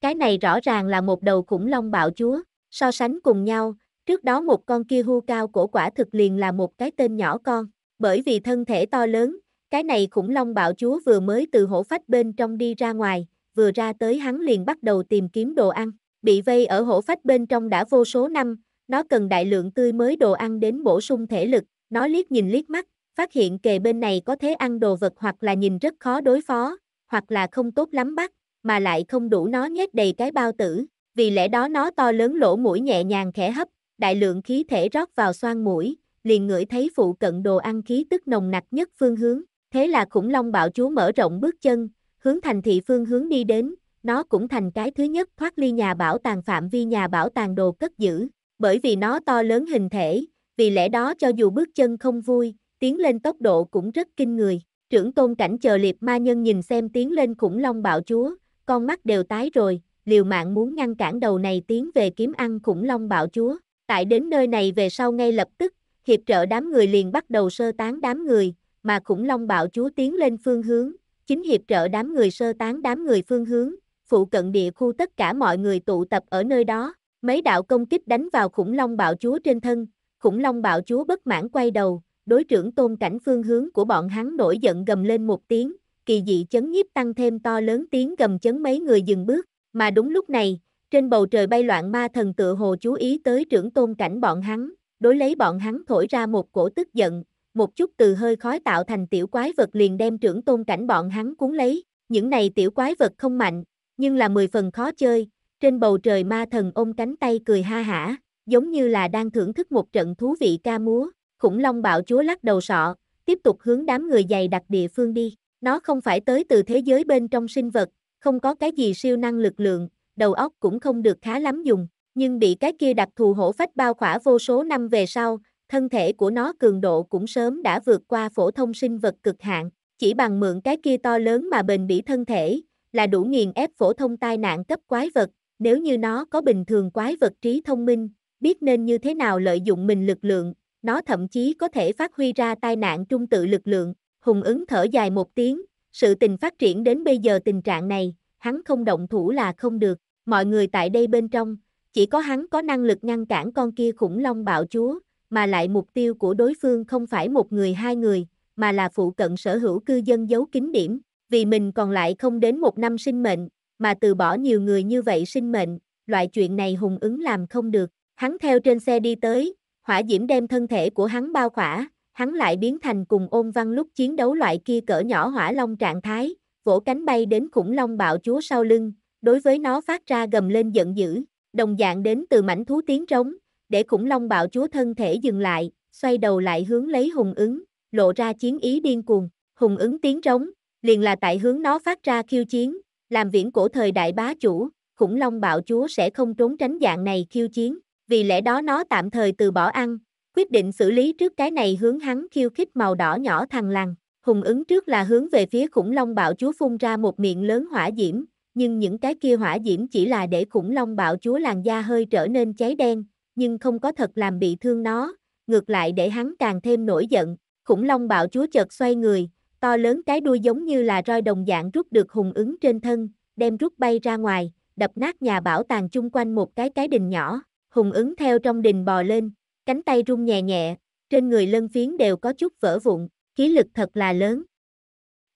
Cái này rõ ràng là một đầu khủng long bạo chúa, so sánh cùng nhau, trước đó một con kia hươu cao cổ quả thực liền là một cái tên nhỏ con, bởi vì thân thể to lớn, cái này khủng long bạo chúa vừa mới từ hổ phách bên trong đi ra ngoài, vừa ra tới hắn liền bắt đầu tìm kiếm đồ ăn, bị vây ở hổ phách bên trong đã vô số năm, nó cần đại lượng tươi mới đồ ăn đến bổ sung thể lực, nó liếc mắt, phát hiện kề bên này có thể ăn đồ vật hoặc là nhìn rất khó đối phó, hoặc là không tốt lắm bắt, mà lại không đủ nó nhét đầy cái bao tử, vì lẽ đó nó to lớn lỗ mũi nhẹ nhàng khẽ hấp, đại lượng khí thể rót vào xoang mũi, liền ngửi thấy phụ cận đồ ăn khí tức nồng nặc nhất phương hướng, thế là khủng long bạo chúa mở rộng bước chân, hướng thành thị phương hướng đi đến, nó cũng thành cái thứ nhất thoát ly nhà bảo tàng phạm vi nhà bảo tàng đồ cất giữ, bởi vì nó to lớn hình thể, vì lẽ đó cho dù bước chân không vui, tiến lên tốc độ cũng rất kinh người. Trưởng Tôn Cảnh chờ liệp ma nhân nhìn xem tiến lên khủng long bạo chúa, con mắt đều tái rồi, liều mạng muốn ngăn cản đầu này tiến về kiếm ăn khủng long bạo chúa. Tại đến nơi này về sau ngay lập tức, hiệp trợ đám người liền bắt đầu sơ tán đám người, mà khủng long bạo chúa tiến lên phương hướng, chính hiệp trợ đám người sơ tán đám người phương hướng, phụ cận địa khu tất cả mọi người tụ tập ở nơi đó, mấy đạo công kích đánh vào khủng long bạo chúa trên thân, khủng long bạo chúa bất mãn quay đầu, đối Trưởng Tôn Cảnh phương hướng của bọn hắn nổi giận gầm lên một tiếng, kỳ dị chấn nhiếp tăng thêm to lớn tiếng gầm chấn mấy người dừng bước, mà đúng lúc này, trên bầu trời bay loạn ma thần tựa hồ chú ý tới Trưởng Tôn Cảnh bọn hắn, đối lấy bọn hắn thổi ra một cổ tức giận, một chút từ hơi khói tạo thành tiểu quái vật liền đem Trưởng Tôn Cảnh bọn hắn cuốn lấy, những này tiểu quái vật không mạnh, nhưng là 10 phần khó chơi, trên bầu trời ma thần ôm cánh tay cười ha hả, giống như là đang thưởng thức một trận thú vị ca múa. Khủng long bạo chúa lắc đầu sọ, tiếp tục hướng đám người dày đặc địa phương đi, nó không phải tới từ thế giới bên trong sinh vật, không có cái gì siêu năng lực lượng, đầu óc cũng không được khá lắm dùng, nhưng bị cái kia đặc thù hổ phách bao khỏa vô số năm về sau, thân thể của nó cường độ cũng sớm đã vượt qua phổ thông sinh vật cực hạn, chỉ bằng mượn cái kia to lớn mà bền bỉ thân thể, là đủ nghiền ép phổ thông tai nạn cấp quái vật, nếu như nó có bình thường quái vật trí thông minh, biết nên như thế nào lợi dụng mình lực lượng, nó thậm chí có thể phát huy ra tai nạn trung tự lực lượng. Hùng Ứng thở dài một tiếng, sự tình phát triển đến bây giờ tình trạng này, hắn không động thủ là không được, mọi người tại đây bên trong, chỉ có hắn có năng lực ngăn cản con kia khủng long bạo chúa, mà lại mục tiêu của đối phương không phải một người hai người, mà là phụ cận sở hữu cư dân giấu kín điểm, vì mình còn lại không đến một năm sinh mệnh, mà từ bỏ nhiều người như vậy sinh mệnh, loại chuyện này Hùng Ứng làm không được, hắn theo trên xe đi tới, hỏa diễm đem thân thể của hắn bao khỏa, hắn lại biến thành cùng Ôn Văn lúc chiến đấu loại kia cỡ nhỏ hỏa long trạng thái, vỗ cánh bay đến khủng long bạo chúa sau lưng, đối với nó phát ra gầm lên giận dữ, đồng dạng đến từ mảnh thú tiếng trống, để khủng long bạo chúa thân thể dừng lại, xoay đầu lại hướng lấy Hùng Ứng, lộ ra chiến ý điên cuồng. Hùng Ứng tiếng trống, liền là tại hướng nó phát ra khiêu chiến, làm viễn cổ thời đại bá chủ, khủng long bạo chúa sẽ không trốn tránh dạng này khiêu chiến. Vì lẽ đó nó tạm thời từ bỏ ăn, quyết định xử lý trước cái này hướng hắn khiêu khích màu đỏ nhỏ thằn lằn. Hùng Ứng trước là hướng về phía khủng long bạo chúa phun ra một miệng lớn hỏa diễm, nhưng những cái kia hỏa diễm chỉ là để khủng long bạo chúa làn da hơi trở nên cháy đen, nhưng không có thật làm bị thương nó, ngược lại để hắn càng thêm nổi giận. Khủng long bạo chúa chợt xoay người, to lớn cái đuôi giống như là roi đồng dạng rút được Hùng Ứng trên thân, đem rút bay ra ngoài, đập nát nhà bảo tàng chung quanh một cái đình nhỏ. Hùng Ứng theo trong đình bò lên, cánh tay rung nhẹ nhẹ, trên người lân phiến đều có chút vỡ vụn, khí lực thật là lớn.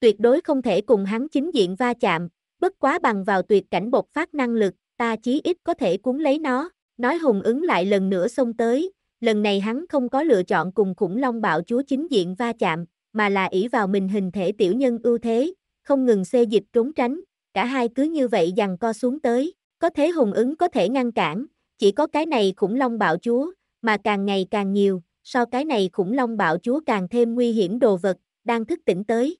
Tuyệt đối không thể cùng hắn chính diện va chạm, bất quá bằng vào tuyệt cảnh bộc phát năng lực, ta chí ít có thể cuốn lấy nó. Nói Hùng Ứng lại lần nữa xông tới, lần này hắn không có lựa chọn cùng khủng long bạo chúa chính diện va chạm, mà là ỷ vào mình hình thể tiểu nhân ưu thế, không ngừng xê dịch trốn tránh, cả hai cứ như vậy giằng co xuống tới, có thế Hùng Ứng có thể ngăn cản. Chỉ có cái này khủng long bạo chúa, mà càng ngày càng nhiều, so cái này khủng long bạo chúa càng thêm nguy hiểm đồ vật, đang thức tỉnh tới.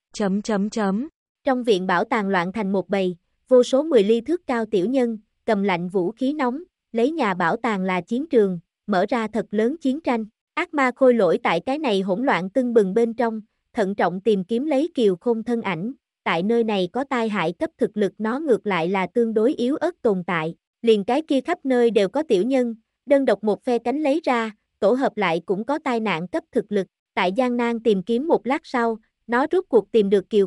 Trong viện bảo tàng loạn thành một bầy, vô số 10 ly thước cao tiểu nhân, cầm lạnh vũ khí nóng, lấy nhà bảo tàng là chiến trường, mở ra thật lớn chiến tranh. Ác ma khôi lỗi tại cái này hỗn loạn tưng bừng bên trong, thận trọng tìm kiếm lấy Kiều Không thân ảnh, tại nơi này có tai hại cấp thực lực nó ngược lại là tương đối yếu ớt tồn tại, liền cái kia khắp nơi đều có tiểu nhân, đơn độc một phe cánh lấy ra, tổ hợp lại cũng có tai nạn cấp thực lực, tại gian nan tìm kiếm một lát sau, nó rốt cuộc tìm được Kiều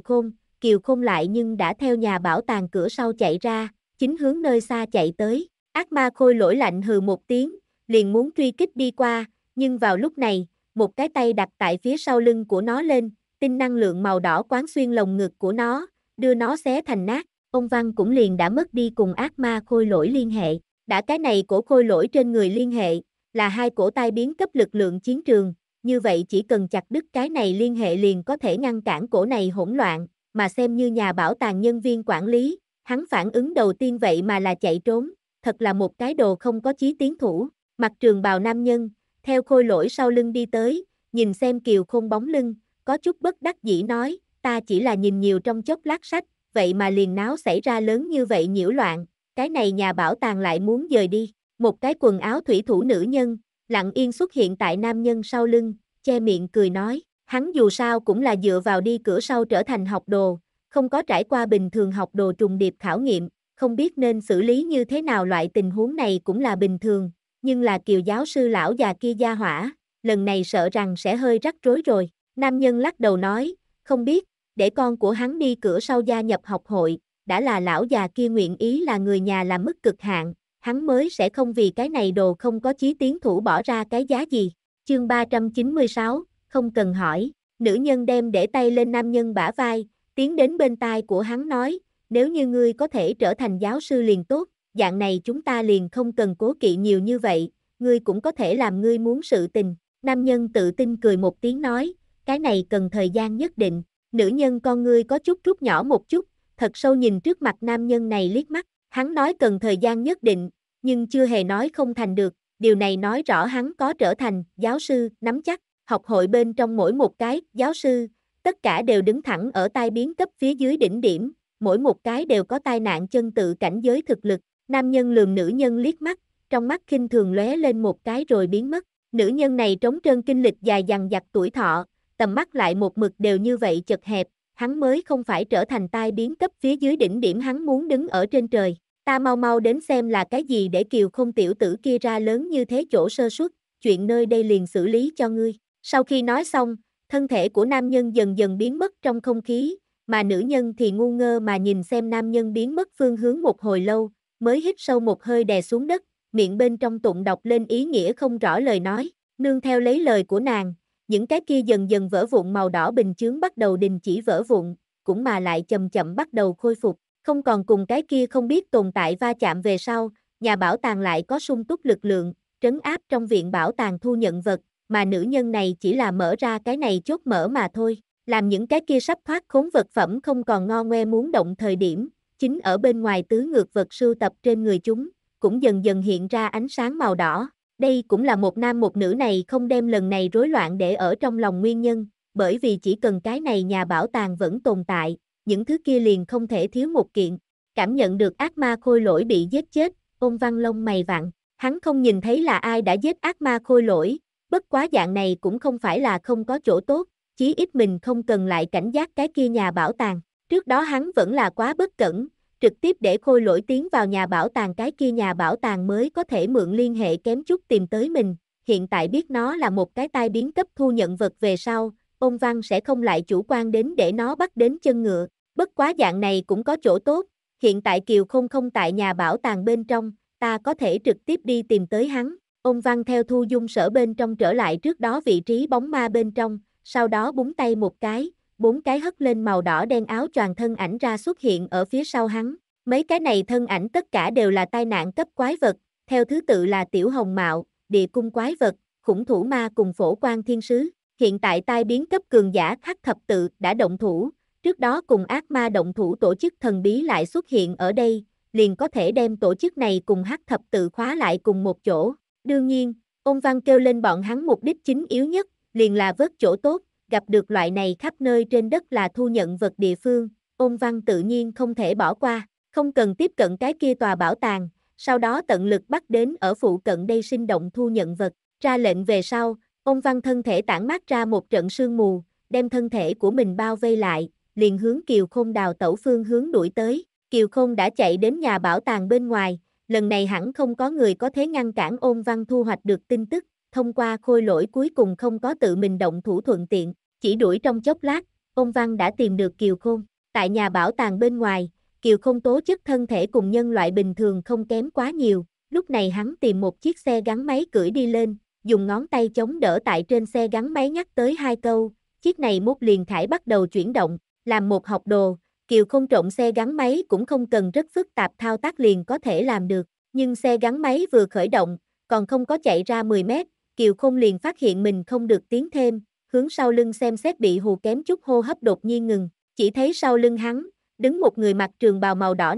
Không lại nhưng đã theo nhà bảo tàng cửa sau chạy ra, chính hướng nơi xa chạy tới, ác ma khôi lỗi lạnh hừ một tiếng, liền muốn truy kích đi qua, nhưng vào lúc này, một cái tay đặt tại phía sau lưng của nó lên, tinh năng lượng màu đỏ quán xuyên lồng ngực của nó, đưa nó xé thành nát, Ôn Văn cũng liền đã mất đi cùng ác ma khôi lỗi liên hệ, đã cái này cổ khôi lỗi trên người liên hệ, là hai cổ tai biến cấp lực lượng chiến trường, như vậy chỉ cần chặt đứt cái này liên hệ liền có thể ngăn cản cổ này hỗn loạn, mà xem như nhà bảo tàng nhân viên quản lý, hắn phản ứng đầu tiên vậy mà là chạy trốn, thật là một cái đồ không có chí tiến thủ, mặc trường bào nam nhân, theo khôi lỗi sau lưng đi tới, nhìn xem Kiều Không bóng lưng, có chút bất đắc dĩ nói, ta chỉ là nhìn nhiều trong chốc lát sách, vậy mà liền náo xảy ra lớn như vậy nhiễu loạn, cái này nhà bảo tàng lại muốn rời đi, một cái quần áo thủy thủ nữ nhân, lặng yên xuất hiện tại nam nhân sau lưng, che miệng cười nói, hắn dù sao cũng là dựa vào đi cửa sau trở thành học đồ, không có trải qua bình thường học đồ trùng điệp khảo nghiệm, không biết nên xử lý như thế nào loại tình huống này cũng là bình thường, nhưng là Kiều giáo sư lão già kia gia hỏa, lần này sợ rằng sẽ hơi rắc rối rồi. Nam nhân lắc đầu nói, không biết, để con của hắn đi cửa sau gia nhập học hội, đã là lão già kia nguyện ý là người nhà làm mức cực hạn, hắn mới sẽ không vì cái này đồ không có chí tiến thủ bỏ ra cái giá gì. Chương 396, không cần hỏi, nữ nhân đem để tay lên nam nhân bả vai, tiến đến bên tai của hắn nói, nếu như ngươi có thể trở thành giáo sư liền tốt, dạng này chúng ta liền không cần cố kỵ nhiều như vậy, ngươi cũng có thể làm ngươi muốn sự tình. Nam nhân tự tin cười một tiếng nói, cái này cần thời gian nhất định, nữ nhân con ngươi có chút rút nhỏ một chút, thật sâu nhìn trước mặt nam nhân này liếc mắt, hắn nói cần thời gian nhất định, nhưng chưa hề nói không thành được, điều này nói rõ hắn có trở thành giáo sư, nắm chắc, học hội bên trong mỗi một cái giáo sư, tất cả đều đứng thẳng ở tai biến cấp phía dưới đỉnh điểm, mỗi một cái đều có tai nạn chân tự cảnh giới thực lực, nam nhân lườm nữ nhân liếc mắt, trong mắt khinh thường lóe lên một cái rồi biến mất, nữ nhân này trống trơn kinh lịch dài dằng dặc tuổi thọ, tầm mắt lại một mực đều như vậy chật hẹp, hắn mới không phải trở thành tai biến cấp phía dưới đỉnh điểm, hắn muốn đứng ở trên trời, ta mau mau đến xem là cái gì để Kiều Không tiểu tử kia ra lớn như thế chỗ sơ suất, chuyện nơi đây liền xử lý cho ngươi. Sau khi nói xong, thân thể của nam nhân dần dần biến mất trong không khí, mà nữ nhân thì ngu ngơ mà nhìn xem nam nhân biến mất phương hướng một hồi lâu, mới hít sâu một hơi đè xuống đất, miệng bên trong tụng đọc lên ý nghĩa không rõ lời nói, nương theo lấy lời của nàng. Những cái kia dần dần vỡ vụn màu đỏ bình chướng bắt đầu đình chỉ vỡ vụn, cũng mà lại chậm chậm bắt đầu khôi phục, không còn cùng cái kia không biết tồn tại va chạm về sau, nhà bảo tàng lại có sung túc lực lượng, trấn áp trong viện bảo tàng thu nhận vật, mà nữ nhân này chỉ là mở ra cái này chốt mở mà thôi, làm những cái kia sắp thoát khốn vật phẩm không còn ngo ngoe muốn động thời điểm, chính ở bên ngoài tứ ngược vật sưu tập trên người chúng, cũng dần dần hiện ra ánh sáng màu đỏ. Đây cũng là một nam một nữ này không đem lần này rối loạn để ở trong lòng nguyên nhân, bởi vì chỉ cần cái này nhà bảo tàng vẫn tồn tại, những thứ kia liền không thể thiếu một kiện. Cảm nhận được ác ma khôi lỗi bị giết chết, Ôn Văn lông mày vặn, hắn không nhìn thấy là ai đã giết ác ma khôi lỗi, bất quá dạng này cũng không phải là không có chỗ tốt, chí ít mình không cần lại cảnh giác cái kia nhà bảo tàng. Trước đó hắn vẫn là quá bất cẩn, trực tiếp để khôi lỗi tiến vào nhà bảo tàng, cái kia nhà bảo tàng mới có thể mượn liên hệ kém chút tìm tới mình, hiện tại biết nó là một cái tai biến cấp thu nhận vật về sau, Ôn Văn sẽ không lại chủ quan đến để nó bắt đến chân ngựa, bất quá dạng này cũng có chỗ tốt, hiện tại Kiều không tại nhà bảo tàng bên trong, ta có thể trực tiếp đi tìm tới hắn. Ôn Văn theo thu dung sở bên trong trở lại trước đó vị trí bóng ma bên trong, sau đó búng tay một cái, bốn cái hất lên màu đỏ đen áo choàng thân ảnh ra xuất hiện ở phía sau hắn. Mấy cái này thân ảnh tất cả đều là tai nạn cấp quái vật, theo thứ tự là Tiểu Hồng Mạo, Địa Cung quái vật, Khủng Thủ Ma cùng Phổ Quang Thiên Sứ. Hiện tại tai biến cấp cường giả Hắc Thập Tự đã động thủ, trước đó cùng ác ma động thủ tổ chức thần bí lại xuất hiện ở đây, liền có thể đem tổ chức này cùng Hắc Thập Tự khóa lại cùng một chỗ. Đương nhiên, Ôn Văn kêu lên bọn hắn mục đích chính yếu nhất, liền là vớt chỗ tốt. Gặp được loại này khắp nơi trên đất là thu nhận vật địa phương, Ôn Văn tự nhiên không thể bỏ qua, không cần tiếp cận cái kia tòa bảo tàng, sau đó tận lực bắt đến ở phụ cận đây sinh động thu nhận vật. Ra lệnh về sau, Ôn Văn thân thể tản mát ra một trận sương mù, đem thân thể của mình bao vây lại, liền hướng Kiều Không đào tẩu phương hướng đuổi tới. Kiều Không đã chạy đến nhà bảo tàng bên ngoài, lần này hẳn không có người có thể ngăn cản Ôn Văn thu hoạch được tin tức, thông qua khôi lỗi cuối cùng không có tự mình động thủ thuận tiện, chỉ đuổi trong chốc lát, Ôn Văn đã tìm được Kiều Không. Tại nhà bảo tàng bên ngoài, Kiều Không tố chất thân thể cùng nhân loại bình thường không kém quá nhiều, lúc này hắn tìm một chiếc xe gắn máy cưỡi đi lên, dùng ngón tay chống đỡ tại trên xe gắn máy nhắc tới hai câu, chiếc này mút liền khải bắt đầu chuyển động, làm một học đồ. Kiều Không trộm xe gắn máy cũng không cần rất phức tạp thao tác liền có thể làm được, nhưng xe gắn máy vừa khởi động, còn không có chạy ra 10 mét, Kiều Không liền phát hiện mình không được tiến thêm, hướng sau lưng xem xét bị hù kém chút hô hấp đột nhiên ngừng, chỉ thấy sau lưng hắn, đứng một người mặc trường bào màu đỏ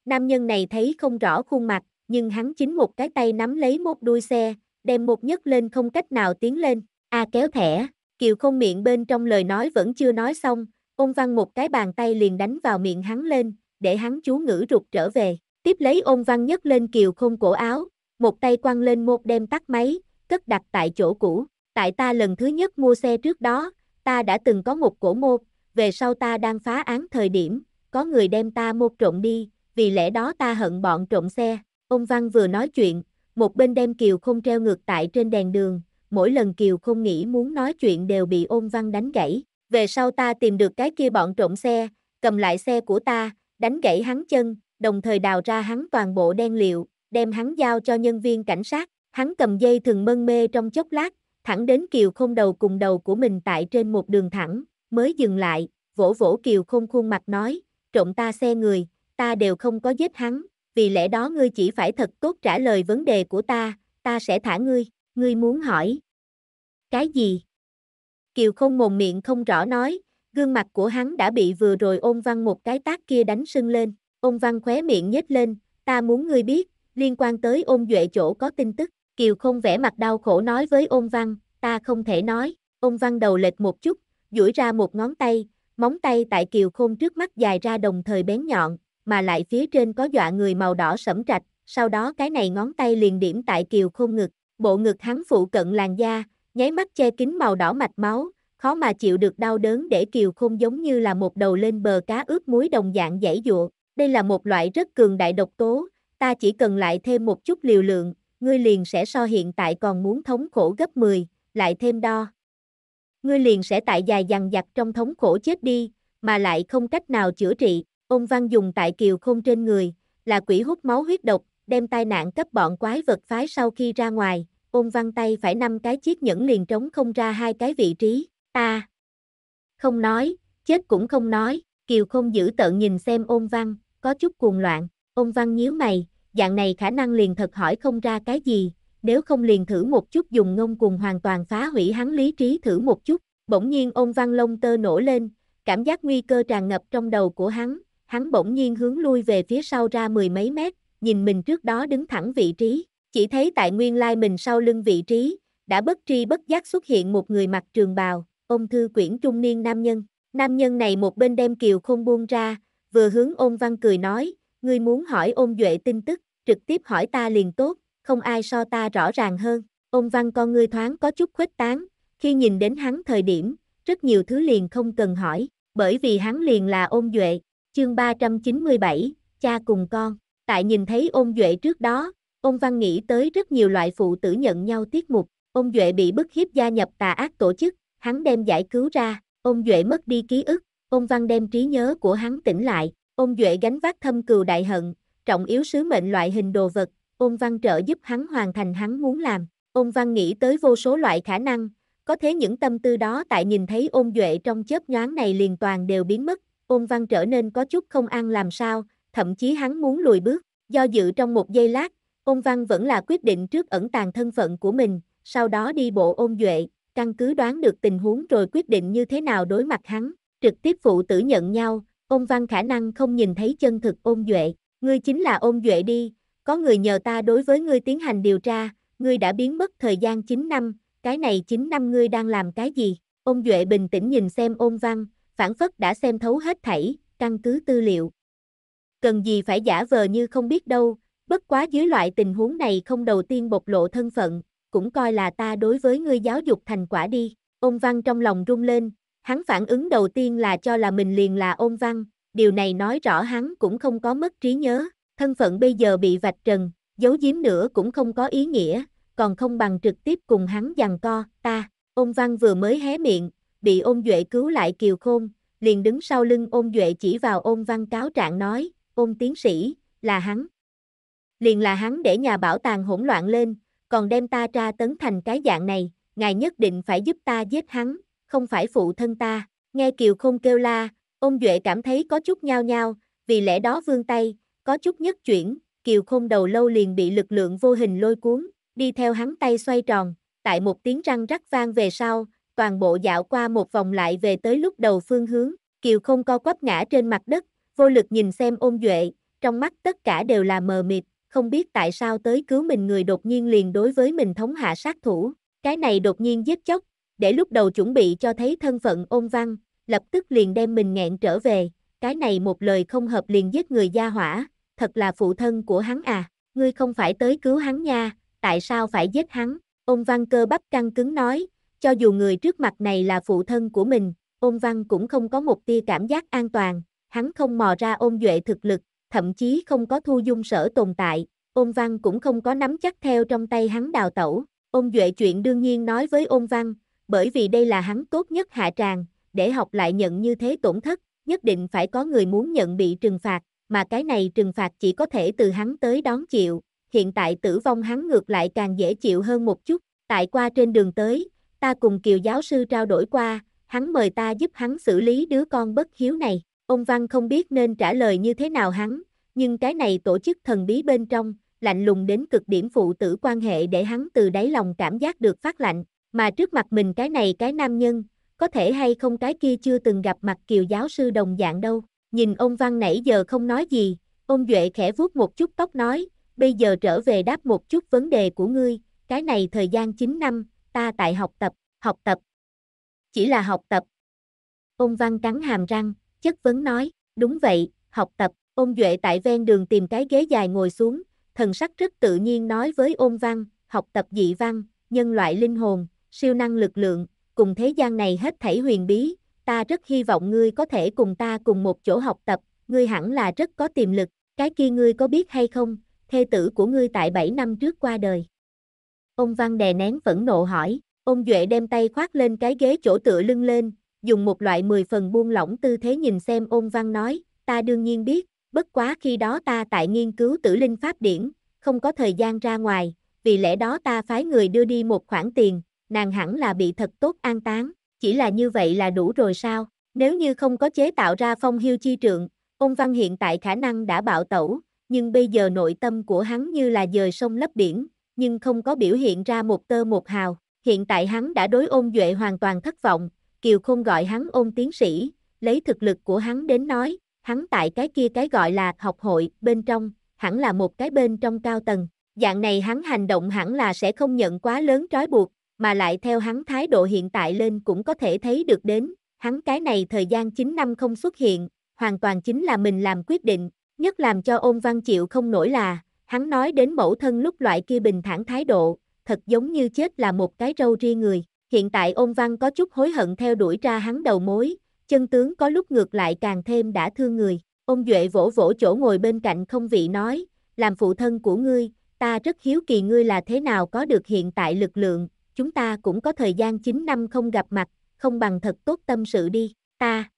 nam nhân này thấy không rõ khuôn mặt, nhưng hắn chính một cái tay nắm lấy một đuôi xe, đem một nhấc lên không cách nào tiến lên, kéo thẻ, Kiều Không miệng bên trong lời nói vẫn chưa nói xong. Ôn Văn một cái bàn tay liền đánh vào miệng hắn lên, để hắn chú ngữ rụt trở về. Tiếp lấy Ôn Văn nhấc lên Kiều Không cổ áo, một tay quăng lên một đem tắt máy, cất đặt tại chỗ cũ. Tại ta lần thứ nhất mua xe trước đó, ta đã từng có một cổ mô, về sau ta đang phá án thời điểm, có người đem ta mô trộm đi, vì lẽ đó ta hận bọn trộm xe. Ôn Văn vừa nói chuyện, một bên đem Kiều Không treo ngược tại trên đèn đường, mỗi lần Kiều Không nghĩ muốn nói chuyện đều bị Ôn Văn đánh gãy. Về sau ta tìm được cái kia bọn trộm xe, cầm lại xe của ta, đánh gãy hắn chân, đồng thời đào ra hắn toàn bộ đen liệu, đem hắn giao cho nhân viên cảnh sát, hắn cầm dây thừng mân mê trong chốc lát, thẳng đến Kiều Không đầu cùng đầu của mình tại trên một đường thẳng, mới dừng lại, vỗ vỗ Kiều Không khuôn mặt nói, trộm ta xe người, ta đều không có giết hắn, vì lẽ đó ngươi chỉ phải thật tốt trả lời vấn đề của ta, ta sẽ thả ngươi, ngươi muốn hỏi cái gì? Kiều Không mồm miệng không rõ nói, gương mặt của hắn đã bị vừa rồi Ôn Văn một cái tát kia đánh sưng lên, Ôn Văn khóe miệng nhếch lên, ta muốn ngươi biết, liên quan tới Ôn Duệ chỗ có tin tức, Kiều Không vẻ mặt đau khổ nói với Ôn Văn, ta không thể nói, Ôn Văn đầu lệch một chút, duỗi ra một ngón tay, móng tay tại Kiều Không trước mắt dài ra đồng thời bén nhọn, mà lại phía trên có dọa người màu đỏ sẫm trạch, sau đó cái này ngón tay liền điểm tại Kiều Không ngực, bộ ngực hắn phụ cận làn da, nháy mắt che kín màu đỏ mạch máu, khó mà chịu được đau đớn để Kiều Không giống như là một đầu lên bờ cá ướp muối đồng dạng giãy giụa. Đây là một loại rất cường đại độc tố, ta chỉ cần lại thêm một chút liều lượng, ngươi liền sẽ so hiện tại còn muốn thống khổ gấp 10, lại thêm đo. Ngươi liền sẽ tại dài dằng dặc trong thống khổ chết đi, mà lại không cách nào chữa trị. Ôn Văn dùng tại Kiều Không trên người, là quỷ hút máu huyết độc, đem tai nạn cấp bọn quái vật phái sau khi ra ngoài. Ôn Văn tay phải 5 cái chiếc nhẫn liền trống không ra 2 cái vị trí, ta không nói, chết cũng không nói. Kiều Không giữ tợn nhìn xem Ôn Văn, có chút cuồng loạn. Ôn Văn nhíu mày, dạng này khả năng liền thật hỏi không ra cái gì, nếu không liền thử một chút dùng ngông cuồng hoàn toàn phá hủy hắn lý trí thử một chút. Bỗng nhiên Ôn Văn lông tơ nổ lên, cảm giác nguy cơ tràn ngập trong đầu của hắn, hắn bỗng nhiên hướng lui về phía sau ra 10 mấy mét, nhìn mình trước đó đứng thẳng vị trí. Chỉ thấy tại nguyên lai mình sau lưng vị trí, đã bất tri bất giác xuất hiện một người mặc trường bào, ôm thư quyển trung niên nam nhân. Nam nhân này một bên đem Kiều Không buông ra, vừa hướng Ôn Văn cười nói, ngươi muốn hỏi Ôn Duệ tin tức, trực tiếp hỏi ta liền tốt, không ai so ta rõ ràng hơn. Ôn Văn con ngươi thoáng có chút khuếch tán, khi nhìn đến hắn thời điểm, rất nhiều thứ liền không cần hỏi, bởi vì hắn liền là Ôn Duệ. Chương 397, cha cùng con. Tại nhìn thấy Ôn Duệ trước đó, Ôn Văn nghĩ tới rất nhiều loại phụ tử nhận nhau tiết mục, Ôn Duệ bị bức hiếp gia nhập tà ác tổ chức, hắn đem giải cứu ra, Ôn Duệ mất đi ký ức, Ôn Văn đem trí nhớ của hắn tỉnh lại, Ôn Duệ gánh vác thâm cừu đại hận, trọng yếu sứ mệnh loại hình đồ vật, Ôn Văn trợ giúp hắn hoàn thành hắn muốn làm. Ôn Văn nghĩ tới vô số loại khả năng, có thể những tâm tư đó tại nhìn thấy Ôn Duệ trong chớp nhoáng này liền toàn đều biến mất, Ôn Văn trở nên có chút không ăn làm sao, thậm chí hắn muốn lùi bước, do dự trong một giây lát, Ôn Văn vẫn là quyết định trước ẩn tàng thân phận của mình, sau đó đi bộ Ôn Duệ, căn cứ đoán được tình huống rồi quyết định như thế nào đối mặt hắn, trực tiếp phụ tử nhận nhau, Ôn Văn khả năng không nhìn thấy chân thực Ôn Duệ, ngươi chính là Ôn Duệ đi, có người nhờ ta đối với ngươi tiến hành điều tra, ngươi đã biến mất thời gian 9 năm, cái này 9 năm ngươi đang làm cái gì? Ôn Duệ bình tĩnh nhìn xem Ôn Văn, phảng phất đã xem thấu hết thảy, căn cứ tư liệu. Cần gì phải giả vờ như không biết đâu. Bất quá dưới loại tình huống này không đầu tiên bộc lộ thân phận, cũng coi là ta đối với ngươi giáo dục thành quả đi. Ôn Văn trong lòng rung lên, hắn phản ứng đầu tiên là cho là mình liền là Ôn Văn, điều này nói rõ hắn cũng không có mất trí nhớ, thân phận bây giờ bị vạch trần, giấu giếm nữa cũng không có ý nghĩa, còn không bằng trực tiếp cùng hắn giằng co. Ta, Ôn Văn vừa mới hé miệng, bị Ôn Duệ cứu lại Kiều Khôn, liền đứng sau lưng Ôn Duệ chỉ vào Ôn Văn cáo trạng nói, Ôn tiến sĩ, là hắn. Liền là hắn để nhà bảo tàng hỗn loạn lên, còn đem ta tra tấn thành cái dạng này, ngài nhất định phải giúp ta giết hắn, không phải phụ thân ta. Nghe Kiều Không kêu la, Ôn Duệ cảm thấy có chút nhao nhao, vì lẽ đó vươn tay, có chút nhất chuyển, Kiều Không đầu lâu liền bị lực lượng vô hình lôi cuốn, đi theo hắn tay xoay tròn, tại một tiếng răng rắc vang về sau, toàn bộ dạo qua một vòng lại về tới lúc đầu phương hướng. Kiều Không co quắp ngã trên mặt đất, vô lực nhìn xem Ôn Duệ, trong mắt tất cả đều là mờ mịt, không biết tại sao tới cứu mình người đột nhiên liền đối với mình thống hạ sát thủ. Cái này đột nhiên giết chóc, để lúc đầu chuẩn bị cho thấy thân phận Ôn Văn, lập tức liền đem mình nghẹn trở về, cái này một lời không hợp liền giết người gia hỏa, thật là phụ thân của hắn à, ngươi không phải tới cứu hắn nha, tại sao phải giết hắn? Ôn Văn cơ bắp căng cứng nói, cho dù người trước mặt này là phụ thân của mình, Ôn Văn cũng không có một tia cảm giác an toàn, hắn không mò ra Ôn Duệ thực lực, thậm chí không có thu dung sở tồn tại, Ôn Văn cũng không có nắm chắc theo trong tay hắn đào tẩu. Ôn Duệ chuyện đương nhiên nói với Ôn Văn, bởi vì đây là hắn tốt nhất hạ tràng, để học lại nhận như thế tổn thất, nhất định phải có người muốn nhận bị trừng phạt, mà cái này trừng phạt chỉ có thể từ hắn tới đón chịu, hiện tại tử vong hắn ngược lại càng dễ chịu hơn một chút. Tại qua trên đường tới, ta cùng Kiều giáo sư trao đổi qua, hắn mời ta giúp hắn xử lý đứa con bất hiếu này. Ôn Văn không biết nên trả lời như thế nào hắn, nhưng cái này tổ chức thần bí bên trong, lạnh lùng đến cực điểm phụ tử quan hệ để hắn từ đáy lòng cảm giác được phát lạnh, mà trước mặt mình cái này cái nam nhân, có thể hay không cái kia chưa từng gặp mặt Kiều giáo sư đồng dạng đâu. Nhìn Ôn Văn nãy giờ không nói gì, Ôn Duệ khẽ vuốt một chút tóc nói, bây giờ trở về đáp một chút vấn đề của ngươi, cái này thời gian 9 năm, ta tại học tập, chỉ là học tập. Ôn Văn cắn hàm răng, chất vấn nói, đúng vậy, học tập. Ôn Duệ tại ven đường tìm cái ghế dài ngồi xuống, thần sắc rất tự nhiên nói với Ôn Văn, học tập dị văn, nhân loại linh hồn, siêu năng lực lượng, cùng thế gian này hết thảy huyền bí, ta rất hy vọng ngươi có thể cùng ta cùng một chỗ học tập, ngươi hẳn là rất có tiềm lực, cái kia ngươi có biết hay không, thê tử của ngươi tại 7 năm trước qua đời. Ôn Văn đè nén phẫn nộ hỏi, Ôn Duệ đem tay khoác lên cái ghế chỗ tựa lưng lên, dùng một loại 10 phần buông lỏng tư thế nhìn xem Ôn Văn nói, ta đương nhiên biết. Bất quá khi đó ta tại nghiên cứu tử linh pháp điển, không có thời gian ra ngoài, vì lẽ đó ta phái người đưa đi một khoản tiền, nàng hẳn là bị thật tốt an táng, chỉ là như vậy là đủ rồi sao? Nếu như không có chế tạo ra phong hiêu chi trượng, Ôn Văn hiện tại khả năng đã bạo tẩu, nhưng bây giờ nội tâm của hắn như là dời sông lấp biển, nhưng không có biểu hiện ra một tơ một hào. Hiện tại hắn đã đối Ôn Duệ hoàn toàn thất vọng, Kiều Không gọi hắn Ôn tiến sĩ, lấy thực lực của hắn đến nói, hắn tại cái kia cái gọi là học hội bên trong, hẳn là một cái bên trong cao tầng, dạng này hắn hành động hẳn là sẽ không nhận quá lớn trói buộc, mà lại theo hắn thái độ hiện tại lên cũng có thể thấy được đến, hắn cái này thời gian 9 năm không xuất hiện, hoàn toàn chính là mình làm quyết định, nhất làm cho Ôn Văn chịu không nổi là, hắn nói đến mẫu thân lúc loại kia bình thản thái độ, thật giống như chết là một cái râu ria người, hiện tại Ôn Văn có chút hối hận theo đuổi ra hắn đầu mối, chân tướng có lúc ngược lại càng thêm đã thương người. Ôn Duệ vỗ vỗ chỗ ngồi bên cạnh không vị nói, làm phụ thân của ngươi, ta rất hiếu kỳ ngươi là thế nào có được hiện tại lực lượng, chúng ta cũng có thời gian 9 năm không gặp mặt, không bằng thật tốt tâm sự đi, ta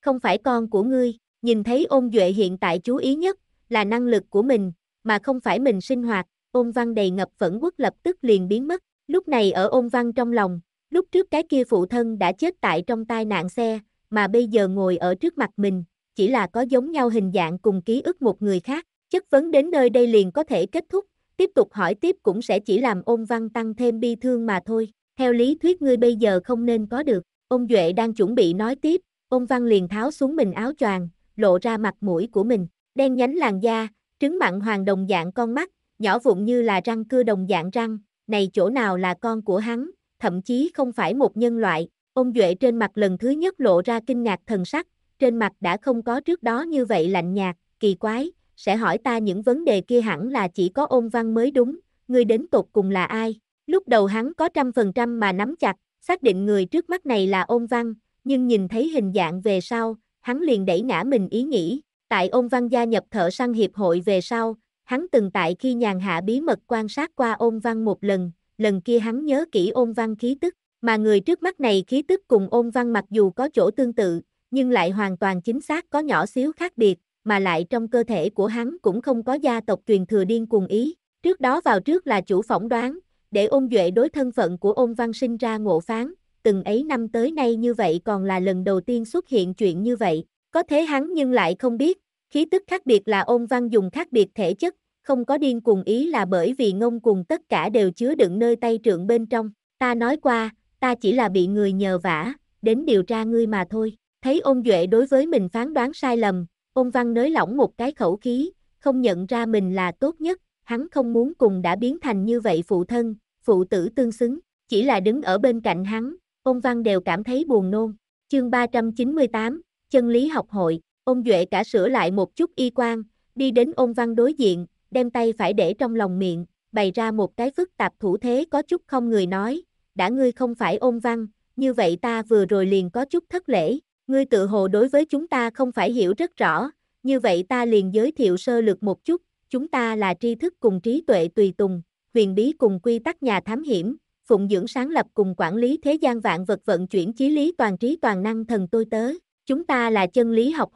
không phải con của ngươi. Nhìn thấy Ôn Duệ hiện tại chú ý nhất là năng lực của mình, mà không phải mình sinh hoạt, Ôn Văn đầy ngập phẫn uất lập tức liền biến mất. Lúc này ở Ôn Văn trong lòng, lúc trước cái kia phụ thân đã chết tại trong tai nạn xe, mà bây giờ ngồi ở trước mặt mình, chỉ là có giống nhau hình dạng cùng ký ức một người khác. Chất vấn đến nơi đây liền có thể kết thúc, tiếp tục hỏi tiếp cũng sẽ chỉ làm Ôn Văn tăng thêm bi thương mà thôi. Theo lý thuyết ngươi bây giờ không nên có được. Ôn Duệ đang chuẩn bị nói tiếp, Ôn Văn liền tháo xuống mình áo choàng, lộ ra mặt mũi của mình, đen nhánh làn da, trứng mặn hoàng đồng dạng con mắt, nhỏ vụn như là răng cưa đồng dạng răng, này chỗ nào là con của hắn, thậm chí không phải một nhân loại. Ôn Duệ trên mặt lần thứ nhất lộ ra kinh ngạc thần sắc, trên mặt đã không có trước đó như vậy lạnh nhạt, kỳ quái, sẽ hỏi ta những vấn đề kia hẳn là chỉ có Ôn Văn mới đúng, ngươi đến tột cùng là ai? Lúc đầu hắn có 100% mà nắm chặt, xác định người trước mắt này là Ôn Văn, nhưng nhìn thấy hình dạng về sau, hắn liền đẩy ngã mình ý nghĩ. Tại Ôn Văn gia nhập thợ săn hiệp hội về sau, hắn từng tại khi nhàn hạ bí mật quan sát qua Ôn Văn một lần, lần kia hắn nhớ kỹ Ôn Văn khí tức, mà người trước mắt này khí tức cùng Ôn Văn mặc dù có chỗ tương tự, nhưng lại hoàn toàn chính xác có nhỏ xíu khác biệt, mà lại trong cơ thể của hắn cũng không có gia tộc truyền thừa điên cuồng ý. Trước đó vào trước là chủ phỏng đoán, để Ôn Duệ đối thân phận của Ôn Văn sinh ra ngộ phán, từng ấy năm tới nay như vậy còn là lần đầu tiên xuất hiện chuyện như vậy. Có thế hắn nhưng lại không biết, khí tức khác biệt là Ôn Văn dùng khác biệt thể chất, không có điên cuồng ý là bởi vì ngông cuồng tất cả đều chứa đựng nơi tay trượng bên trong. Ta nói qua, ta chỉ là bị người nhờ vả, đến điều tra ngươi mà thôi. Thấy Ôn Duệ đối với mình phán đoán sai lầm, Ôn Văn nới lỏng một cái khẩu khí, không nhận ra mình là tốt nhất, hắn không muốn cùng đã biến thành như vậy phụ thân, phụ tử tương xứng, chỉ là đứng ở bên cạnh hắn, Ôn Văn đều cảm thấy buồn nôn. Chương 398, Chân lý học hội. Ôn Duệ cả sửa lại một chút y quan, đi đến Ôn Văn đối diện, đem tay phải để trong lòng miệng, bày ra một cái phức tạp thủ thế có chút không người nói, đã ngươi không phải Ôn Văn, như vậy ta vừa rồi liền có chút thất lễ, ngươi tự hồ đối với chúng ta không phải hiểu rất rõ, như vậy ta liền giới thiệu sơ lược một chút, chúng ta là tri thức cùng trí tuệ tùy tùng, huyền bí cùng quy tắc nhà thám hiểm, phụng dưỡng sáng lập cùng quản lý thế gian vạn vật vận chuyển chí lý toàn trí toàn năng thần tôi tớ, chúng ta là chân lý học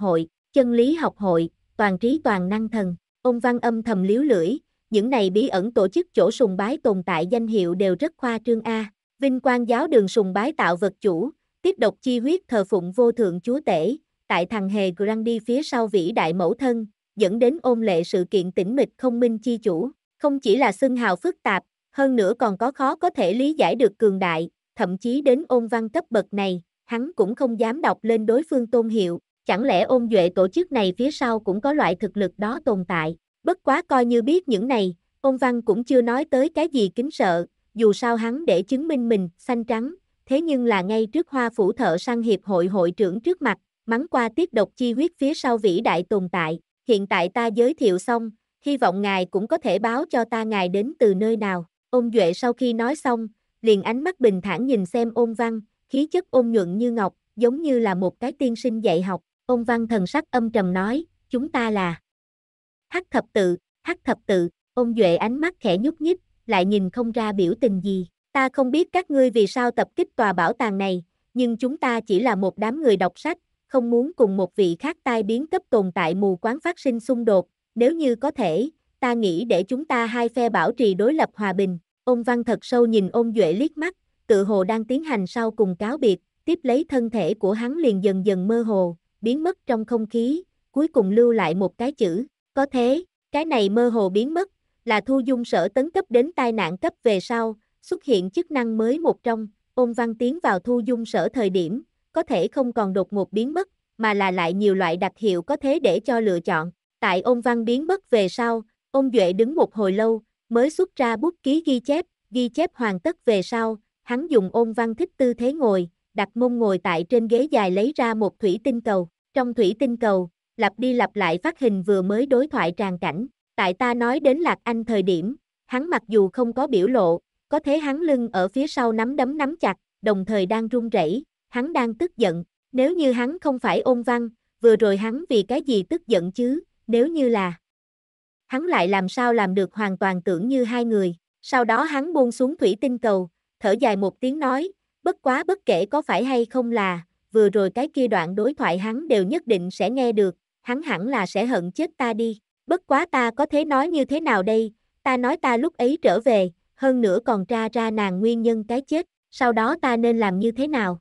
hội, toàn trí toàn năng thần. Ôn Văn âm thầm liếu lưỡi, những này bí ẩn tổ chức chỗ sùng bái tồn tại danh hiệu đều rất khoa trương a. Vinh quang giáo đường sùng bái tạo vật chủ, tiết độc chi huyết thờ phụng vô thượng chúa tể, tại thằng hề Grandi phía sau vĩ đại mẫu thân, dẫn đến ôn lệ sự kiện tĩnh mịch không minh chi chủ, không chỉ là xưng hào phức tạp, hơn nữa còn có khó có thể lý giải được cường đại, thậm chí đến Ôn Văn cấp bậc này, hắn cũng không dám đọc lên đối phương tôn hiệu. Chẳng lẽ Ôn Duệ tổ chức này phía sau cũng có loại thực lực đó tồn tại? Bất quá coi như biết những này, Ôn Văn cũng chưa nói tới cái gì kính sợ, dù sao hắn để chứng minh mình xanh trắng, thế nhưng là ngay trước Hoa Phủ thợ săn hiệp hội hội trưởng trước mặt, mắng qua tiết độc chi huyết phía sau vĩ đại tồn tại. Hiện tại ta giới thiệu xong, hy vọng ngài cũng có thể báo cho ta ngài đến từ nơi nào. Ôn Duệ sau khi nói xong, liền ánh mắt bình thản nhìn xem Ôn Văn, khí chất ôn nhuận như ngọc, giống như là một cái tiên sinh dạy học. Ôn Văn thần sắc âm trầm nói, chúng ta là Hắc thập tự. Hắc thập tự. Ôn Duệ ánh mắt khẽ nhúc nhích, lại nhìn không ra biểu tình gì. Ta không biết các ngươi vì sao tập kích tòa bảo tàng này, nhưng chúng ta chỉ là một đám người đọc sách, không muốn cùng một vị khác tai biến cấp tồn tại mù quáng phát sinh xung đột. Nếu như có thể, ta nghĩ để chúng ta hai phe bảo trì đối lập hòa bình. Ôn Văn thật sâu nhìn Ôn Duệ liếc mắt, tự hồ đang tiến hành sau cùng cáo biệt, tiếp lấy thân thể của hắn liền dần dần mơ hồ, biến mất trong không khí, cuối cùng lưu lại một cái chữ, có thế. Cái này mơ hồ biến mất, là thu dung sở tấn cấp đến tai nạn cấp về sau, xuất hiện chức năng mới một trong. Ôn Văn tiến vào thu dung sở thời điểm, có thể không còn đột ngột biến mất, mà là lại nhiều loại đặc hiệu có thế để cho lựa chọn. Tại Ôn Văn biến mất về sau, Ôn Duệ đứng một hồi lâu, mới xuất ra bút ký ghi chép hoàn tất về sau, hắn dùng Ôn Văn thích tư thế ngồi, đặt mông ngồi tại trên ghế dài lấy ra một thủy tinh cầu. Trong thủy tinh cầu, lặp đi lặp lại phát hình vừa mới đối thoại tràng cảnh. Tại ta nói đến Lạc Anh thời điểm, hắn mặc dù không có biểu lộ, có thế hắn lưng ở phía sau nắm đấm nắm chặt, đồng thời đang run rẩy. Hắn đang tức giận, nếu như hắn không phải Ôn Văn, vừa rồi hắn vì cái gì tức giận chứ, nếu như là hắn lại làm sao làm được hoàn toàn tưởng như hai người. Sau đó hắn buông xuống thủy tinh cầu, thở dài một tiếng nói, bất quá bất kể có phải hay không là, vừa rồi cái kia đoạn đối thoại hắn đều nhất định sẽ nghe được, hắn hẳn là sẽ hận chết ta đi. Bất quá ta có thể nói như thế nào đây, ta nói ta lúc ấy trở về, hơn nữa còn tra ra nàng nguyên nhân cái chết, sau đó ta nên làm như thế nào?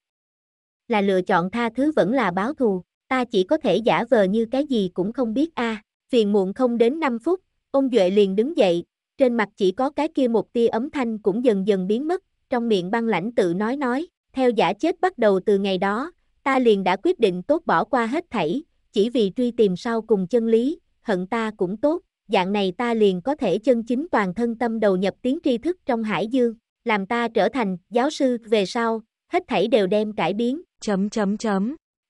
Là lựa chọn tha thứ vẫn là báo thù, ta chỉ có thể giả vờ như cái gì cũng không biết a. Phiền muộn không đến 5 phút, Ôn Duệ liền đứng dậy, trên mặt chỉ có cái kia một tia ấm thanh cũng dần dần biến mất, trong miệng băng lãnh tự nói, theo giả chết bắt đầu từ ngày đó, ta liền đã quyết định tốt bỏ qua hết thảy, chỉ vì truy tìm sau cùng chân lý, hận ta cũng tốt, dạng này ta liền có thể chân chính toàn thân tâm đầu nhập tiến tri thức trong hải dương, làm ta trở thành giáo sư về sau, hết thảy đều đem cải biến.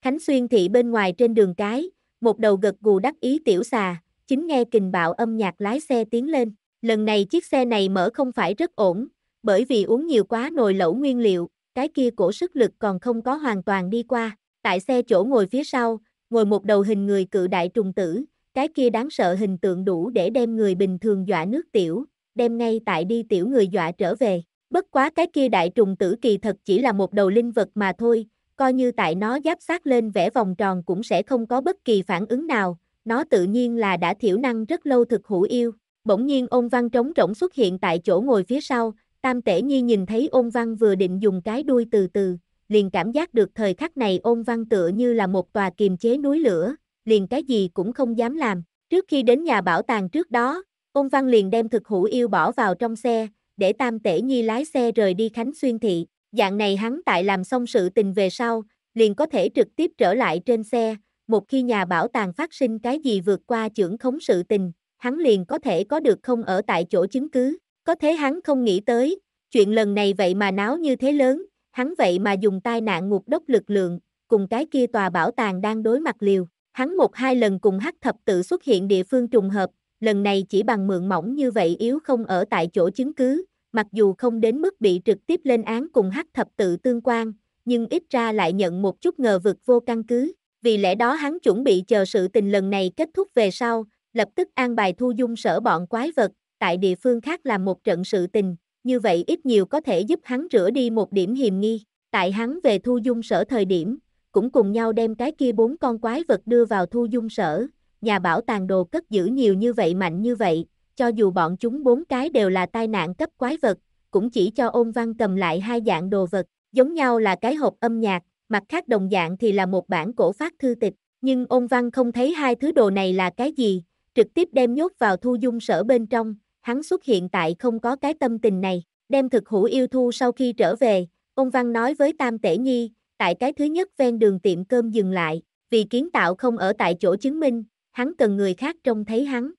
Khánh Xuyên Thị bên ngoài trên đường cái, một đầu gật gù đắc ý tiểu xà, chính nghe kình bạo âm nhạc lái xe tiến lên. Lần này chiếc xe này mở không phải rất ổn, bởi vì uống nhiều quá nồi lẩu nguyên liệu, cái kia cổ sức lực còn không có hoàn toàn đi qua. Tại xe chỗ ngồi phía sau, ngồi một đầu hình người cự đại trùng tử, cái kia đáng sợ hình tượng đủ để đem người bình thường dọa nước tiểu, đem ngay tại đi tiểu người dọa trở về. Bất quá cái kia đại trùng tử kỳ thật chỉ là một đầu linh vật mà thôi, coi như tại nó giáp sát lên vẽ vòng tròn cũng sẽ không có bất kỳ phản ứng nào, nó tự nhiên là đã thiểu năng rất lâu thực hữu yêu. Bỗng nhiên Ôn Văn trống rỗng xuất hiện tại chỗ ngồi phía sau, Tam Tể Nhi nhìn thấy Ôn Văn vừa định dùng cái đuôi từ từ, liền cảm giác được thời khắc này Ôn Văn tựa như là một tòa kiềm chế núi lửa, liền cái gì cũng không dám làm. Trước khi đến nhà bảo tàng trước đó, Ôn Văn liền đem thực hữu yêu bỏ vào trong xe, để Tam Tể Nhi lái xe rời đi Khánh Xuyên Thị. Dạng này hắn tại làm xong sự tình về sau, liền có thể trực tiếp trở lại trên xe, một khi nhà bảo tàng phát sinh cái gì vượt qua chưởng khống sự tình, hắn liền có thể có được không ở tại chỗ chứng cứ. Có thế hắn không nghĩ tới, chuyện lần này vậy mà náo như thế lớn, hắn vậy mà dùng tai nạn ngục đốc lực lượng, cùng cái kia tòa bảo tàng đang đối mặt liều. Hắn một hai lần cùng Hắc thập tự xuất hiện địa phương trùng hợp, lần này chỉ bằng mượn mỏng như vậy yếu không ở tại chỗ chứng cứ, mặc dù không đến mức bị trực tiếp lên án cùng Hắc thập tự tương quan, nhưng ít ra lại nhận một chút ngờ vực vô căn cứ. Vì lẽ đó hắn chuẩn bị chờ sự tình lần này kết thúc về sau, lập tức an bài thu dung sở bọn quái vật, tại địa phương khác làm một trận sự tình, như vậy ít nhiều có thể giúp hắn rửa đi một điểm hiềm nghi. Tại hắn về thu dung sở thời điểm, cũng cùng nhau đem cái kia 4 con quái vật đưa vào thu dung sở. Nhà bảo tàng đồ cất giữ nhiều như vậy mạnh như vậy, cho dù bọn chúng 4 cái đều là tai nạn cấp quái vật, cũng chỉ cho Ôn Văn cầm lại 2 dạng đồ vật, giống nhau là cái hộp âm nhạc, mặt khác đồng dạng thì là một bản cổ phát thư tịch, nhưng Ôn Văn không thấy 2 thứ đồ này là cái gì, trực tiếp đem nhốt vào thu dung sở bên trong. Hắn xuất hiện tại không có cái tâm tình này. Đem thực hữu yêu thu sau khi trở về, Ôn Văn nói với Tam Tể Nhi, tại cái thứ nhất ven đường tiệm cơm dừng lại, vì kiến tạo không ở tại chỗ chứng minh, hắn cần người khác trông thấy hắn.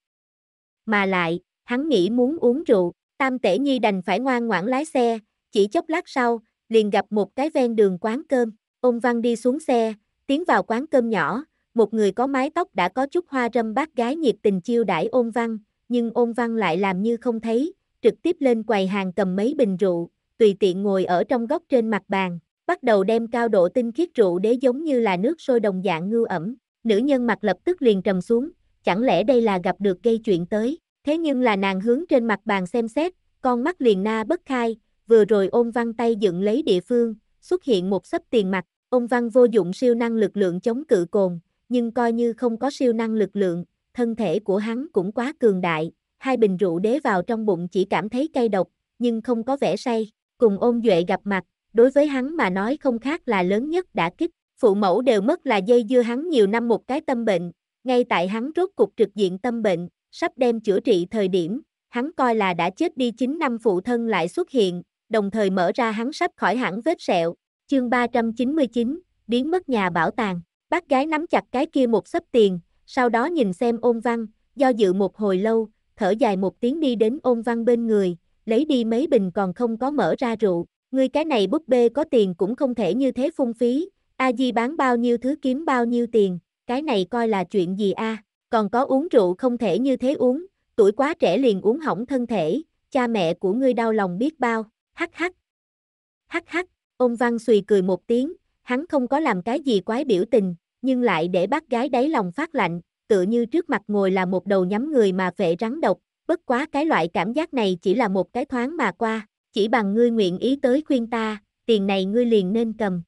Mà lại, hắn nghĩ muốn uống rượu, Tam Tể Nhi đành phải ngoan ngoãn lái xe, chỉ chốc lát sau, liền gặp một cái ven đường quán cơm. Ôn Văn đi xuống xe, tiến vào quán cơm nhỏ, một người có mái tóc đã có chút hoa râm bác gái nhiệt tình chiêu đãi Ôn Văn, nhưng Ôn Văn lại làm như không thấy, trực tiếp lên quầy hàng cầm mấy bình rượu, tùy tiện ngồi ở trong góc trên mặt bàn, bắt đầu đem cao độ tinh khiết rượu đế giống như là nước sôi đồng dạng ngư ẩm. Nữ nhân mặt lập tức liền trầm xuống, chẳng lẽ đây là gặp được gây chuyện tới, thế nhưng là nàng hướng trên mặt bàn xem xét, con mắt liền na bất khai, vừa rồi Ôn Văn tay dựng lấy địa phương, xuất hiện một xấp tiền mặt. Ôn Văn vô dụng siêu năng lực lượng chống cự cồn, nhưng coi như không có siêu năng lực lượng, thân thể của hắn cũng quá cường đại, 2 bình rượu đế vào trong bụng chỉ cảm thấy cay độc, nhưng không có vẻ say. Cùng Ôn Duệ gặp mặt, đối với hắn mà nói không khác là lớn nhất đã kích, phụ mẫu đều mất là dây dưa hắn nhiều năm một cái tâm bệnh, ngay tại hắn rốt cục trực diện tâm bệnh, sắp đem chữa trị thời điểm, hắn coi là đã chết đi 9 năm phụ thân lại xuất hiện, đồng thời mở ra hắn sắp khỏi hẳn vết sẹo. Chương 399, biến mất nhà bảo tàng. Bác gái nắm chặt cái kia một xấp tiền, sau đó nhìn xem Ôn Văn, do dự một hồi lâu, thở dài một tiếng đi đến Ôn Văn bên người, lấy đi mấy bình còn không có mở ra rượu. Ngươi cái này búp bê có tiền cũng không thể như thế phung phí, A-di bán bao nhiêu thứ kiếm bao nhiêu tiền, cái này coi là chuyện gì a? Còn có uống rượu không thể như thế uống, tuổi quá trẻ liền uống hỏng thân thể, cha mẹ của ngươi đau lòng biết bao, hắc hắc. Hắc hắc, Ôn Văn suy cười một tiếng, hắn không có làm cái gì quái biểu tình, nhưng lại để bác gái đáy lòng phát lạnh, tựa như trước mặt ngồi là một đầu nhắm người mà phệ rắn độc, bất quá cái loại cảm giác này chỉ là một cái thoáng mà qua, chỉ bằng ngươi nguyện ý tới khuyên ta, tiền này ngươi liền nên cầm.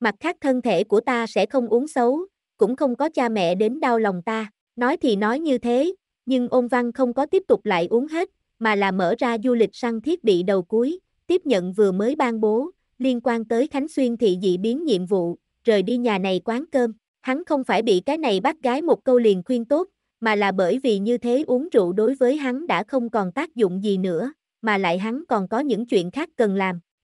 Mặt khác thân thể của ta sẽ không uống xấu, cũng không có cha mẹ đến đau lòng ta, nói thì nói như thế, nhưng Ôn Văn không có tiếp tục lại uống hết, mà là mở ra du lịch săn thiết bị đầu cuối, tiếp nhận vừa mới ban bố, liên quan tới Khánh Xuyên Thị dị biến nhiệm vụ, rời đi nhà này quán cơm. Hắn không phải bị cái này bác gái một câu liền khuyên tốt, mà là bởi vì như thế uống rượu đối với hắn đã không còn tác dụng gì nữa, mà lại hắn còn có những chuyện khác cần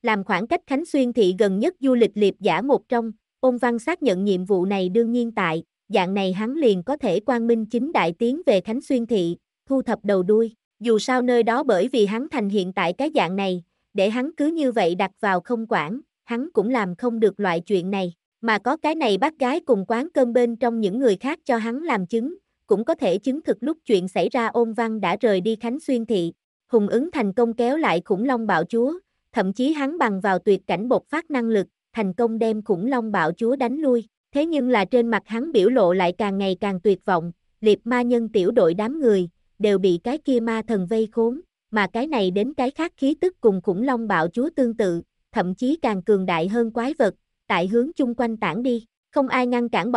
làm khoảng cách Khánh Xuyên Thị gần nhất du lịch liệp giả một trong. Ôn Văn xác nhận nhiệm vụ này đương nhiên tại, dạng này hắn liền có thể quang minh chính đại tiến về Khánh Xuyên Thị, thu thập đầu đuôi, dù sao nơi đó bởi vì hắn thành hiện tại cái dạng này, để hắn cứ như vậy đặt vào không quản, hắn cũng làm không được loại chuyện này. Mà có cái này bác gái cùng quán cơm bên trong những người khác cho hắn làm chứng, cũng có thể chứng thực lúc chuyện xảy ra Ôn Văn đã rời đi Khánh Xuyên Thị. Hùng Ứng thành công kéo lại khủng long bạo chúa, thậm chí hắn bằng vào tuyệt cảnh bộc phát năng lực, thành công đem khủng long bạo chúa đánh lui. Thế nhưng là trên mặt hắn biểu lộ lại càng ngày càng tuyệt vọng, liệp ma nhân tiểu đội đám người, đều bị cái kia ma thần vây khốn, mà cái này đến cái khác khí tức cùng khủng long bạo chúa tương tự, thậm chí càng cường đại hơn quái vật, tại hướng chung quanh tản đi, không ai ngăn cản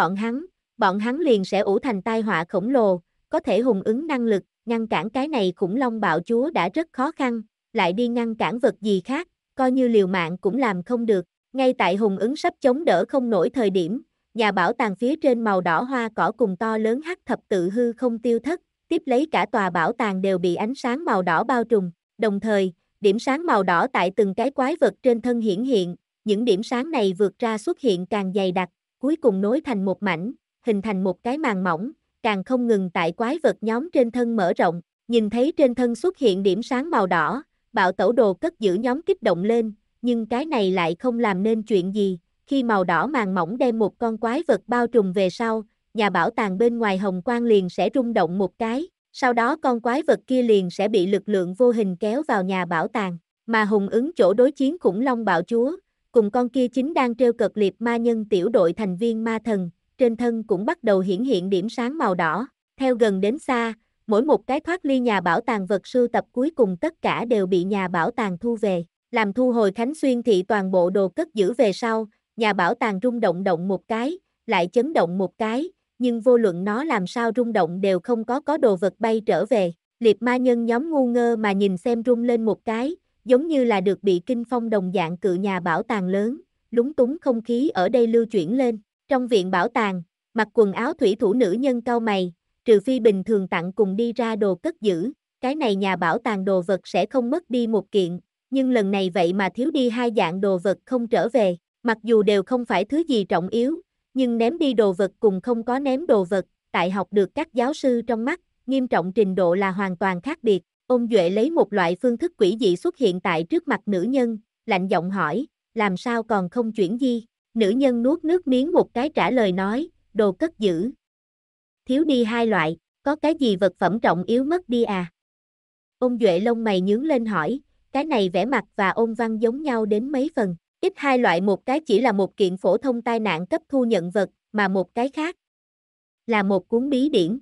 bọn hắn liền sẽ ủ thành tai họa khổng lồ, có thể Hùng Ứng năng lực, ngăn cản cái này khủng long bạo chúa đã rất khó khăn, lại đi ngăn cản vật gì khác, coi như liều mạng cũng làm không được. Ngay tại Hùng Ứng sắp chống đỡ không nổi thời điểm, nhà bảo tàng phía trên màu đỏ hoa cỏ cùng to lớn hắc thập tự hư không tiêu thất, tiếp lấy cả tòa bảo tàng đều bị ánh sáng màu đỏ bao trùm, đồng thời, điểm sáng màu đỏ tại từng cái quái vật trên thân hiển hiện, những điểm sáng này vượt ra xuất hiện càng dày đặc, cuối cùng nối thành một mảnh, hình thành một cái màng mỏng, càng không ngừng tại quái vật nhóm trên thân mở rộng, nhìn thấy trên thân xuất hiện điểm sáng màu đỏ, bạo tẩu đồ cất giữ nhóm kích động lên, nhưng cái này lại không làm nên chuyện gì, khi màu đỏ màng mỏng đem một con quái vật bao trùm về sau, nhà bảo tàng bên ngoài hồng quang liền sẽ rung động một cái, sau đó con quái vật kia liền sẽ bị lực lượng vô hình kéo vào nhà bảo tàng, mà Hùng Ứng chỗ đối chiến khủng long bạo chúa, cùng con kia chính đang trêu cợt liệp ma nhân tiểu đội thành viên ma thần, trên thân cũng bắt đầu hiển hiện điểm sáng màu đỏ, theo gần đến xa, mỗi một cái thoát ly nhà bảo tàng vật sưu tập cuối cùng tất cả đều bị nhà bảo tàng thu về, làm thu hồi Khánh Xuyên Thị toàn bộ đồ cất giữ về sau, nhà bảo tàng rung động động một cái, lại chấn động một cái, nhưng vô luận nó làm sao rung động đều không có đồ vật bay trở về, liệp ma nhân nhóm ngu ngơ mà nhìn xem rung lên một cái, giống như là được bị kinh phong đồng dạng cự nhà bảo tàng lớn, lúng túng không khí ở đây lưu chuyển lên. Trong viện bảo tàng, mặc quần áo thủy thủ nữ nhân cau mày, trừ phi bình thường tặng cùng đi ra đồ cất giữ, cái này nhà bảo tàng đồ vật sẽ không mất đi một kiện, nhưng lần này vậy mà thiếu đi hai dạng đồ vật không trở về, mặc dù đều không phải thứ gì trọng yếu, nhưng ném đi đồ vật cùng không có ném đồ vật, tại học được các giáo sư trong mắt, nghiêm trọng trình độ là hoàn toàn khác biệt. Ôn Duệ lấy một loại phương thức quỷ dị xuất hiện tại trước mặt nữ nhân, lạnh giọng hỏi, làm sao còn không chuyển di? Nữ nhân nuốt nước miếng một cái trả lời nói, đồ cất giữ. Thiếu đi hai loại, có cái gì vật phẩm trọng yếu mất đi à? Ôn Duệ lông mày nhướng lên hỏi, cái này vẻ mặt và Ôn Văn giống nhau đến mấy phần, ít hai loại một cái chỉ là một kiện phổ thông tai nạn cấp thu nhận vật, mà một cái khác là một cuốn bí điển.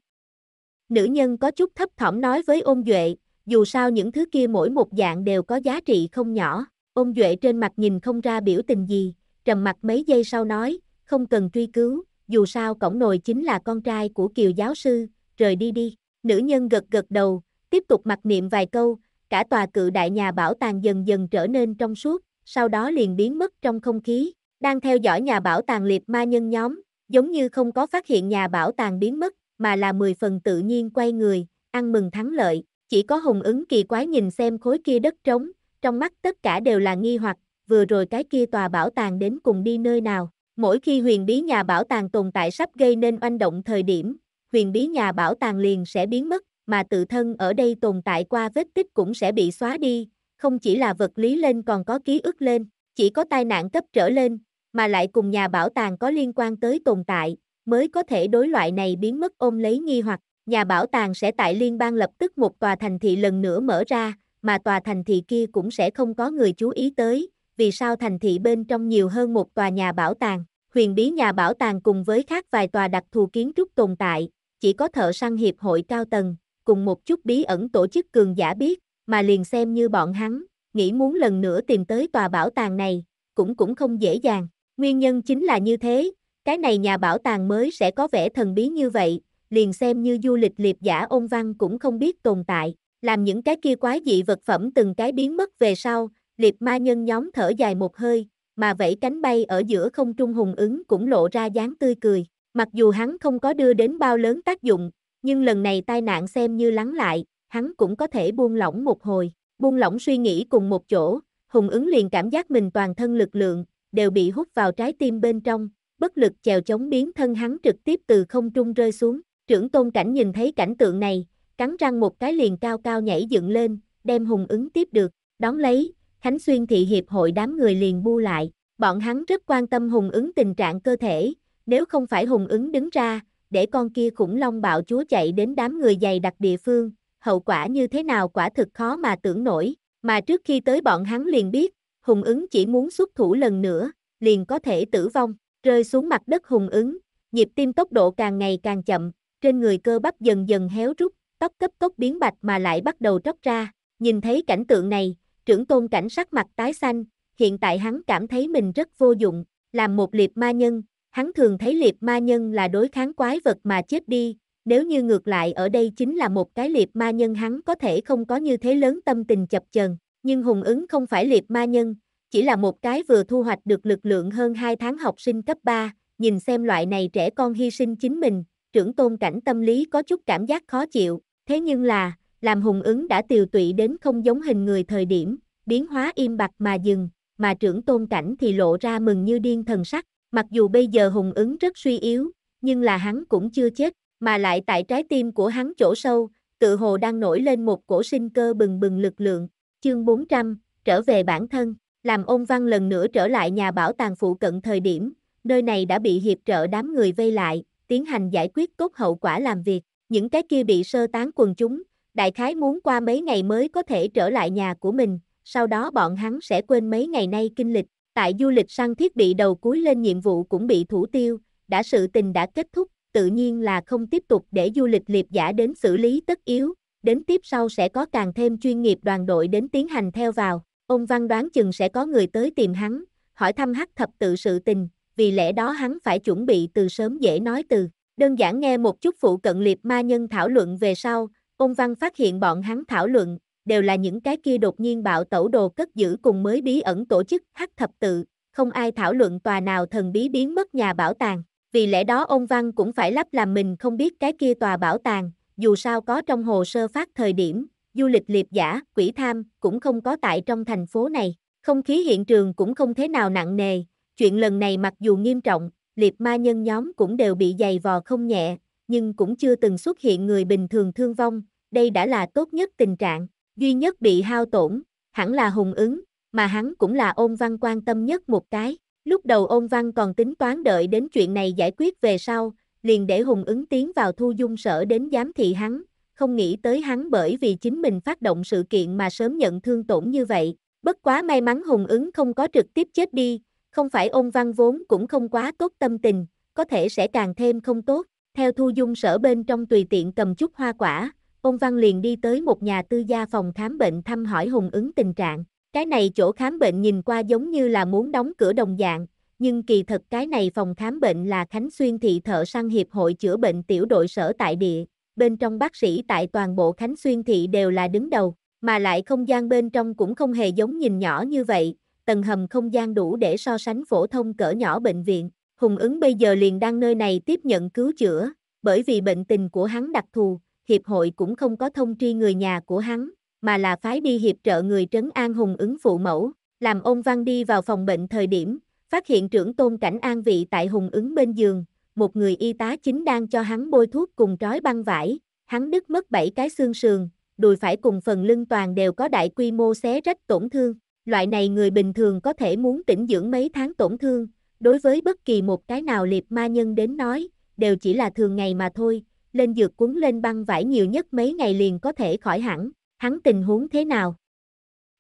Nữ nhân có chút thấp thỏm nói với Ôn Duệ, dù sao những thứ kia mỗi một dạng đều có giá trị không nhỏ. Ôn Duệ trên mặt nhìn không ra biểu tình gì, trầm mặt mấy giây sau nói, không cần truy cứu, dù sao cổng nồi chính là con trai của Kiều giáo sư, rời đi đi. Nữ nhân gật gật đầu, tiếp tục mặc niệm vài câu, cả tòa cự đại nhà bảo tàng dần dần trở nên trong suốt, sau đó liền biến mất trong không khí. Đang theo dõi nhà bảo tàng liệp ma nhân nhóm, giống như không có phát hiện nhà bảo tàng biến mất, mà là 10 phần tự nhiên quay người, ăn mừng thắng lợi. Chỉ có Hùng Ứng kỳ quái nhìn xem khối kia đất trống, trong mắt tất cả đều là nghi hoặc. Vừa rồi cái kia tòa bảo tàng đến cùng đi nơi nào? Mỗi khi huyền bí nhà bảo tàng tồn tại sắp gây nên oanh động thời điểm, huyền bí nhà bảo tàng liền sẽ biến mất, mà tự thân ở đây tồn tại qua vết tích cũng sẽ bị xóa đi, không chỉ là vật lý lên còn có ký ức lên, chỉ có tai nạn cấp trở lên, mà lại cùng nhà bảo tàng có liên quan tới tồn tại, mới có thể đối loại này biến mất ôm lấy nghi hoặc. Nhà bảo tàng sẽ tại liên bang lập tức một tòa thành thị lần nữa mở ra, mà tòa thành thị kia cũng sẽ không có người chú ý tới. Vì sao thành thị bên trong nhiều hơn một tòa nhà bảo tàng? Huyền bí nhà bảo tàng cùng với khác vài tòa đặc thù kiến trúc tồn tại, chỉ có thợ săn hiệp hội cao tầng, cùng một chút bí ẩn tổ chức cường giả biết, mà liền xem như bọn hắn, nghĩ muốn lần nữa tìm tới tòa bảo tàng này, cũng không dễ dàng. Nguyên nhân chính là như thế, cái này nhà bảo tàng mới sẽ có vẻ thần bí như vậy, liền xem như du lịch liệp giả Ôn Văn cũng không biết tồn tại, làm những cái kia quái dị vật phẩm từng cái biến mất về sau. Liệp ma nhân nhóm thở dài một hơi, mà vẫy cánh bay ở giữa không trung Hùng Ứng cũng lộ ra dáng tươi cười. Mặc dù hắn không có đưa đến bao lớn tác dụng, nhưng lần này tai nạn xem như lắng lại, hắn cũng có thể buông lỏng một hồi. Buông lỏng suy nghĩ cùng một chỗ, Hùng Ứng liền cảm giác mình toàn thân lực lượng, đều bị hút vào trái tim bên trong, bất lực chèo chống biến thân hắn trực tiếp từ không trung rơi xuống. Trưởng Tôn Cảnh nhìn thấy cảnh tượng này, cắn răng một cái liền cao cao nhảy dựng lên, đem Hùng Ứng tiếp được, đón lấy. Khánh Xuyên Thị hiệp hội đám người liền bu lại, bọn hắn rất quan tâm Hùng Ứng tình trạng cơ thể, nếu không phải Hùng Ứng đứng ra, để con kia khủng long bạo chúa chạy đến đám người dày đặc địa phương, hậu quả như thế nào quả thực khó mà tưởng nổi, mà trước khi tới bọn hắn liền biết, Hùng Ứng chỉ muốn xuất thủ lần nữa, liền có thể tử vong, rơi xuống mặt đất Hùng Ứng, nhịp tim tốc độ càng ngày càng chậm, trên người cơ bắp dần dần héo rút, tóc cấp tốc biến bạch mà lại bắt đầu tróc ra, nhìn thấy cảnh tượng này, Trưởng Tôn Cảnh sắc mặt tái xanh, hiện tại hắn cảm thấy mình rất vô dụng, làm một liệp ma nhân, hắn thường thấy liệp ma nhân là đối kháng quái vật mà chết đi, nếu như ngược lại ở đây chính là một cái liệp ma nhân hắn có thể không có như thế lớn tâm tình chập chờn, nhưng Hùng Ứng không phải liệp ma nhân, chỉ là một cái vừa thu hoạch được lực lượng hơn 2 tháng học sinh cấp 3, nhìn xem loại này trẻ con hy sinh chính mình, Trưởng Tôn Cảnh tâm lý có chút cảm giác khó chịu, thế nhưng là, làm Hùng Ứng đã tiều tụy đến không giống hình người thời điểm, biến hóa im bặt mà dừng, mà Trưởng Tôn Cảnh thì lộ ra mừng như điên thần sắc, mặc dù bây giờ Hùng Ứng rất suy yếu, nhưng là hắn cũng chưa chết, mà lại tại trái tim của hắn chỗ sâu, tự hồ đang nổi lên một cổ sinh cơ bừng bừng lực lượng, chương 400, trở về bản thân, làm Ôn Văn lần nữa trở lại nhà bảo tàng phụ cận thời điểm, nơi này đã bị hiệp trợ đám người vây lại, tiến hành giải quyết cốt hậu quả làm việc, những cái kia bị sơ tán quần chúng, đại khái muốn qua mấy ngày mới có thể trở lại nhà của mình, sau đó bọn hắn sẽ quên mấy ngày nay kinh lịch, tại du lịch săn thiết bị đầu cuối lên nhiệm vụ cũng bị thủ tiêu, đã sự tình đã kết thúc, tự nhiên là không tiếp tục để du lịch liệp giả đến xử lý tất yếu, đến tiếp sau sẽ có càng thêm chuyên nghiệp đoàn đội đến tiến hành theo vào, Ôn Văn đoán chừng sẽ có người tới tìm hắn, hỏi thăm Hắc thập tự sự tình, vì lẽ đó hắn phải chuẩn bị từ sớm dễ nói từ, đơn giản nghe một chút phụ cận liệp ma nhân thảo luận về sau, Ôn Văn phát hiện bọn hắn thảo luận, đều là những cái kia đột nhiên bạo tẩu đồ cất giữ cùng mới bí ẩn tổ chức Hắc thập tự, không ai thảo luận tòa nào thần bí biến mất nhà bảo tàng, vì lẽ đó Ôn Văn cũng phải lắp làm mình không biết cái kia tòa bảo tàng, dù sao có trong hồ sơ phát thời điểm, du lịch liệp giả, quỷ tham cũng không có tại trong thành phố này, không khí hiện trường cũng không thế nào nặng nề, chuyện lần này mặc dù nghiêm trọng, liệp ma nhân nhóm cũng đều bị giày vò không nhẹ, nhưng cũng chưa từng xuất hiện người bình thường thương vong, đây đã là tốt nhất tình trạng, duy nhất bị hao tổn, hẳn là Hùng Ứng, mà hắn cũng là Ôn Văn quan tâm nhất một cái, lúc đầu Ôn Văn còn tính toán đợi đến chuyện này giải quyết về sau, liền để Hùng Ứng tiến vào thu dung sở đến giám thị hắn, không nghĩ tới hắn bởi vì chính mình phát động sự kiện mà sớm nhận thương tổn như vậy, bất quá may mắn Hùng Ứng không có trực tiếp chết đi, không phải Ôn Văn vốn cũng không quá tốt tâm tình, có thể sẽ càng thêm không tốt. Theo thu dung sở bên trong tùy tiện cầm chút hoa quả, Ôn Văn liền đi tới một nhà tư gia phòng khám bệnh thăm hỏi Hùng Ứng tình trạng. Cái này chỗ khám bệnh nhìn qua giống như là muốn đóng cửa đồng dạng, nhưng kỳ thật cái này phòng khám bệnh là Khánh Xuyên Thị Thợ Săn Hiệp Hội chữa bệnh tiểu đội sở tại địa. Bên trong bác sĩ tại toàn bộ Khánh Xuyên Thị đều là đứng đầu, mà lại không gian bên trong cũng không hề giống nhìn nhỏ như vậy. Tầng hầm không gian đủ để so sánh phổ thông cỡ nhỏ bệnh viện. Hùng Ứng bây giờ liền đang nơi này tiếp nhận cứu chữa, bởi vì bệnh tình của hắn đặc thù, hiệp hội cũng không có thông tri người nhà của hắn, mà là phái đi hiệp trợ người trấn an Hùng Ứng phụ mẫu, làm Ôn Văn đi vào phòng bệnh thời điểm, phát hiện Trưởng Tôn Cảnh an vị tại Hùng Ứng bên giường, một người y tá chính đang cho hắn bôi thuốc cùng trói băng vải, hắn đứt mất 7 cái xương sườn, đùi phải cùng phần lưng toàn đều có đại quy mô xé rách tổn thương, loại này người bình thường có thể muốn tĩnh dưỡng mấy tháng tổn thương. Đối với bất kỳ một cái nào liệp ma nhân đến nói, đều chỉ là thường ngày mà thôi, lên dược quấn lên băng vải nhiều nhất mấy ngày liền có thể khỏi hẳn, hắn tình huống thế nào?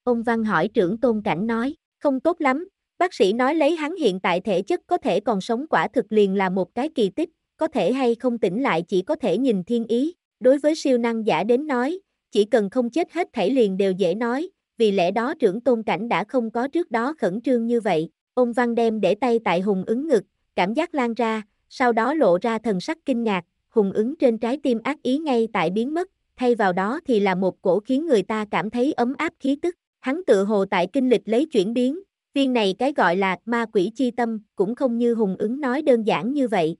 Ôn Văn hỏi Trưởng Tôn Cảnh nói, không tốt lắm, bác sĩ nói lấy hắn hiện tại thể chất có thể còn sống quả thực liền là một cái kỳ tích, có thể hay không tỉnh lại chỉ có thể nhìn thiên ý, đối với siêu năng giả đến nói, chỉ cần không chết hết thảy liền đều dễ nói, vì lẽ đó Trưởng Tôn Cảnh đã không có trước đó khẩn trương như vậy. Ôn Văn đem để tay tại Hùng Ứng ngực, cảm giác lan ra, sau đó lộ ra thần sắc kinh ngạc, Hùng Ứng trên trái tim ác ý ngay tại biến mất, thay vào đó thì là một cổ khiến người ta cảm thấy ấm áp khí tức, hắn tự hồ tại kinh lịch lấy chuyển biến, viên này cái gọi là ma quỷ chi tâm cũng không như Hùng Ứng nói đơn giản như vậy.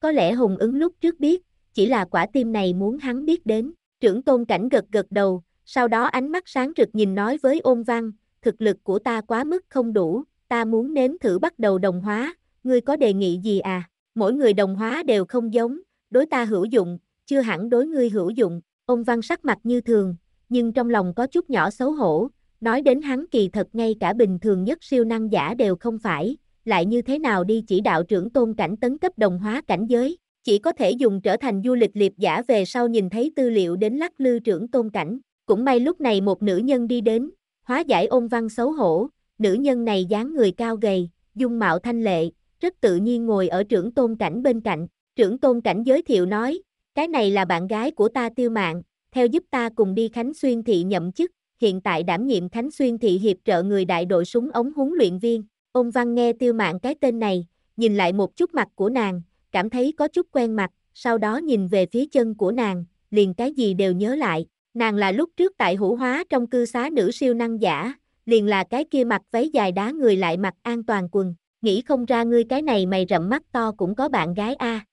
Có lẽ Hùng Ứng lúc trước biết, chỉ là quả tim này muốn hắn biết đến, Trưởng Tôn Cảnh gật gật đầu, sau đó ánh mắt sáng rực nhìn nói với Ôn Văn, thực lực của ta quá mức không đủ. Ta muốn nếm thử bắt đầu đồng hóa, ngươi có đề nghị gì à? Mỗi người đồng hóa đều không giống, đối ta hữu dụng, chưa hẳn đối ngươi hữu dụng. Ôn Văn sắc mặt như thường, nhưng trong lòng có chút nhỏ xấu hổ, nói đến hắn kỳ thật ngay cả bình thường nhất siêu năng giả đều không phải, lại như thế nào đi chỉ đạo Trưởng Tôn Cảnh tấn cấp đồng hóa cảnh giới, chỉ có thể dùng trở thành du lịch liệp giả về sau nhìn thấy tư liệu đến lắc lư Trưởng Tôn Cảnh. Cũng may lúc này một nữ nhân đi đến, hóa giải Ôn Văn xấu hổ. Nữ nhân này dáng người cao gầy, dung mạo thanh lệ, rất tự nhiên ngồi ở Trưởng Tôn Cảnh bên cạnh. Trưởng Tôn Cảnh giới thiệu nói, cái này là bạn gái của ta Tiêu Mạn, theo giúp ta cùng đi Khánh Xuyên Thị nhậm chức, hiện tại đảm nhiệm Khánh Xuyên Thị hiệp trợ người đại đội súng ống huấn luyện viên. Ôn Văn nghe Tiêu Mạn cái tên này, nhìn lại một chút mặt của nàng, cảm thấy có chút quen mặt, sau đó nhìn về phía chân của nàng, liền cái gì đều nhớ lại. Nàng là lúc trước tại Hữu Hóa trong cư xá nữ siêu năng giả, liền là cái kia mặc váy dài đá người lại mặc an toàn quần, nghĩ không ra ngươi cái này mày rậm mắt to cũng có bạn gái a.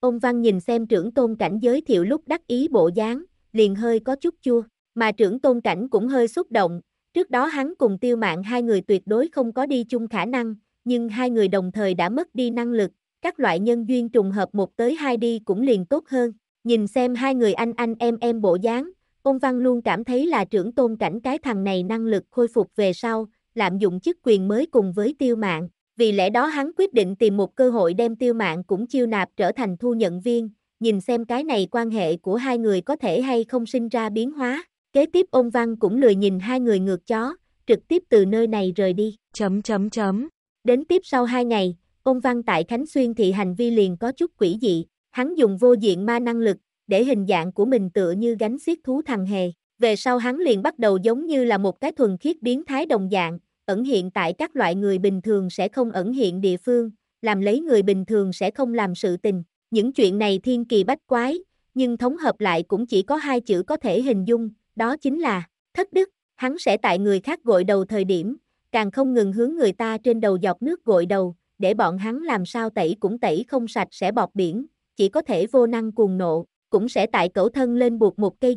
Ôn Văn nhìn xem Trưởng Tôn Cảnh giới thiệu lúc đắc ý bộ dáng, liền hơi có chút chua, mà Trưởng Tôn Cảnh cũng hơi xúc động, trước đó hắn cùng Tiêu Mạn hai người tuyệt đối không có đi chung khả năng, nhưng hai người đồng thời đã mất đi năng lực, các loại nhân duyên trùng hợp một tới hai đi cũng liền tốt hơn, nhìn xem hai người anh em bộ dáng, Ôn Văn luôn cảm thấy là Trưởng Tôn Cảnh cái thằng này năng lực khôi phục về sau, lạm dụng chức quyền mới cùng với Tiêu Mạn. Vì lẽ đó hắn quyết định tìm một cơ hội đem Tiêu Mạn cũng chiêu nạp trở thành thu nhận viên, nhìn xem cái này quan hệ của hai người có thể hay không sinh ra biến hóa. Kế tiếp Ôn Văn cũng lười nhìn hai người ngược chó, trực tiếp từ nơi này rời đi. Đến tiếp sau 2 ngày, Ôn Văn tại Khánh Xuyên Thị hành vi liền có chút quỷ dị, hắn dùng vô diện ma năng lực, để hình dạng của mình tựa như gánh xiết thú thằng hề. Về sau hắn liền bắt đầu giống như là một cái thuần khiết biến thái đồng dạng, ẩn hiện tại các loại người bình thường sẽ không ẩn hiện địa phương, làm lấy người bình thường sẽ không làm sự tình. Những chuyện này thiên kỳ bách quái, nhưng thống hợp lại cũng chỉ có 2 chữ có thể hình dung, đó chính là thất đức. Hắn sẽ tại người khác gội đầu thời điểm, càng không ngừng hướng người ta trên đầu giọt nước gội đầu, để bọn hắn làm sao tẩy cũng tẩy không sạch sẽ bọt biển, chỉ có thể vô năng cuồng nộ, cũng sẽ tại cổ thân lên buộc một cây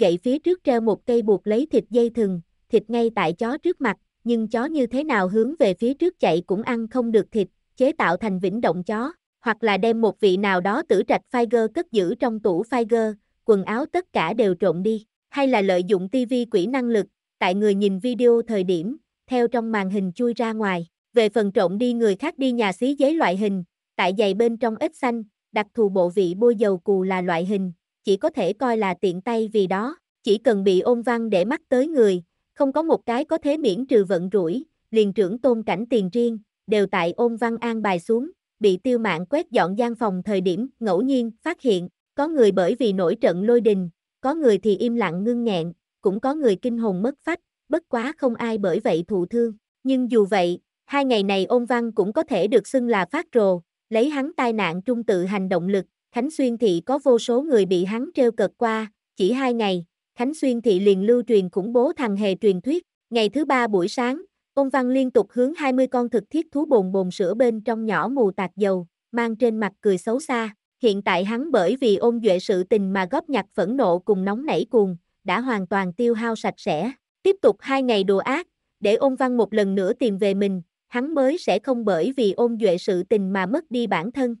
gậy phía trước treo một cây buộc lấy thịt dây thừng, thịt ngay tại chó trước mặt, nhưng chó như thế nào hướng về phía trước chạy cũng ăn không được thịt, chế tạo thành vĩnh động chó, hoặc là đem một vị nào đó tử trạch Figer cất giữ trong tủ Figer, quần áo tất cả đều trộn đi, hay là lợi dụng TV quỹ năng lực, tại người nhìn video thời điểm, theo trong màn hình chui ra ngoài. Về phần trộn đi người khác đi nhà xí giấy loại hình, tại giày bên trong ít xanh, đặc thù bộ vị bôi dầu cù là loại hình, chỉ có thể coi là tiện tay vì đó, chỉ cần bị Ôn Văn để mắt tới người, không có một cái có thể miễn trừ vận rủi, liền Trưởng Tôn Cảnh tiền riêng, đều tại Ôn Văn an bài xuống, bị Tiêu Mạn quét dọn gian phòng thời điểm, ngẫu nhiên phát hiện, có người bởi vì nổi trận lôi đình, có người thì im lặng ngưng nghẹn, cũng có người kinh hồn mất phách, bất quá không ai bởi vậy thụ thương, nhưng dù vậy, 2 ngày này Ôn Văn cũng có thể được xưng là phát rồ, lấy hắn tai nạn trung tự hành động lực, Khánh Xuyên Thị có vô số người bị hắn trêu cợt qua, chỉ 2 ngày, Khánh Xuyên Thị liền lưu truyền khủng bố thằng hề truyền thuyết. Ngày thứ 3 buổi sáng, Ôn Văn liên tục hướng 20 con thực thiết thú bồn bồn sữa bên trong nhỏ mù tạt dầu, mang trên mặt cười xấu xa, hiện tại hắn bởi vì Ôn Duệ sự tình mà góp nhặt phẫn nộ cùng nóng nảy cuồng, đã hoàn toàn tiêu hao sạch sẽ, tiếp tục 2 ngày đùa ác, để Ôn Văn một lần nữa tìm về mình. Hắn mới sẽ không bởi vì Ôn Duệ sự tình mà mất đi bản thân.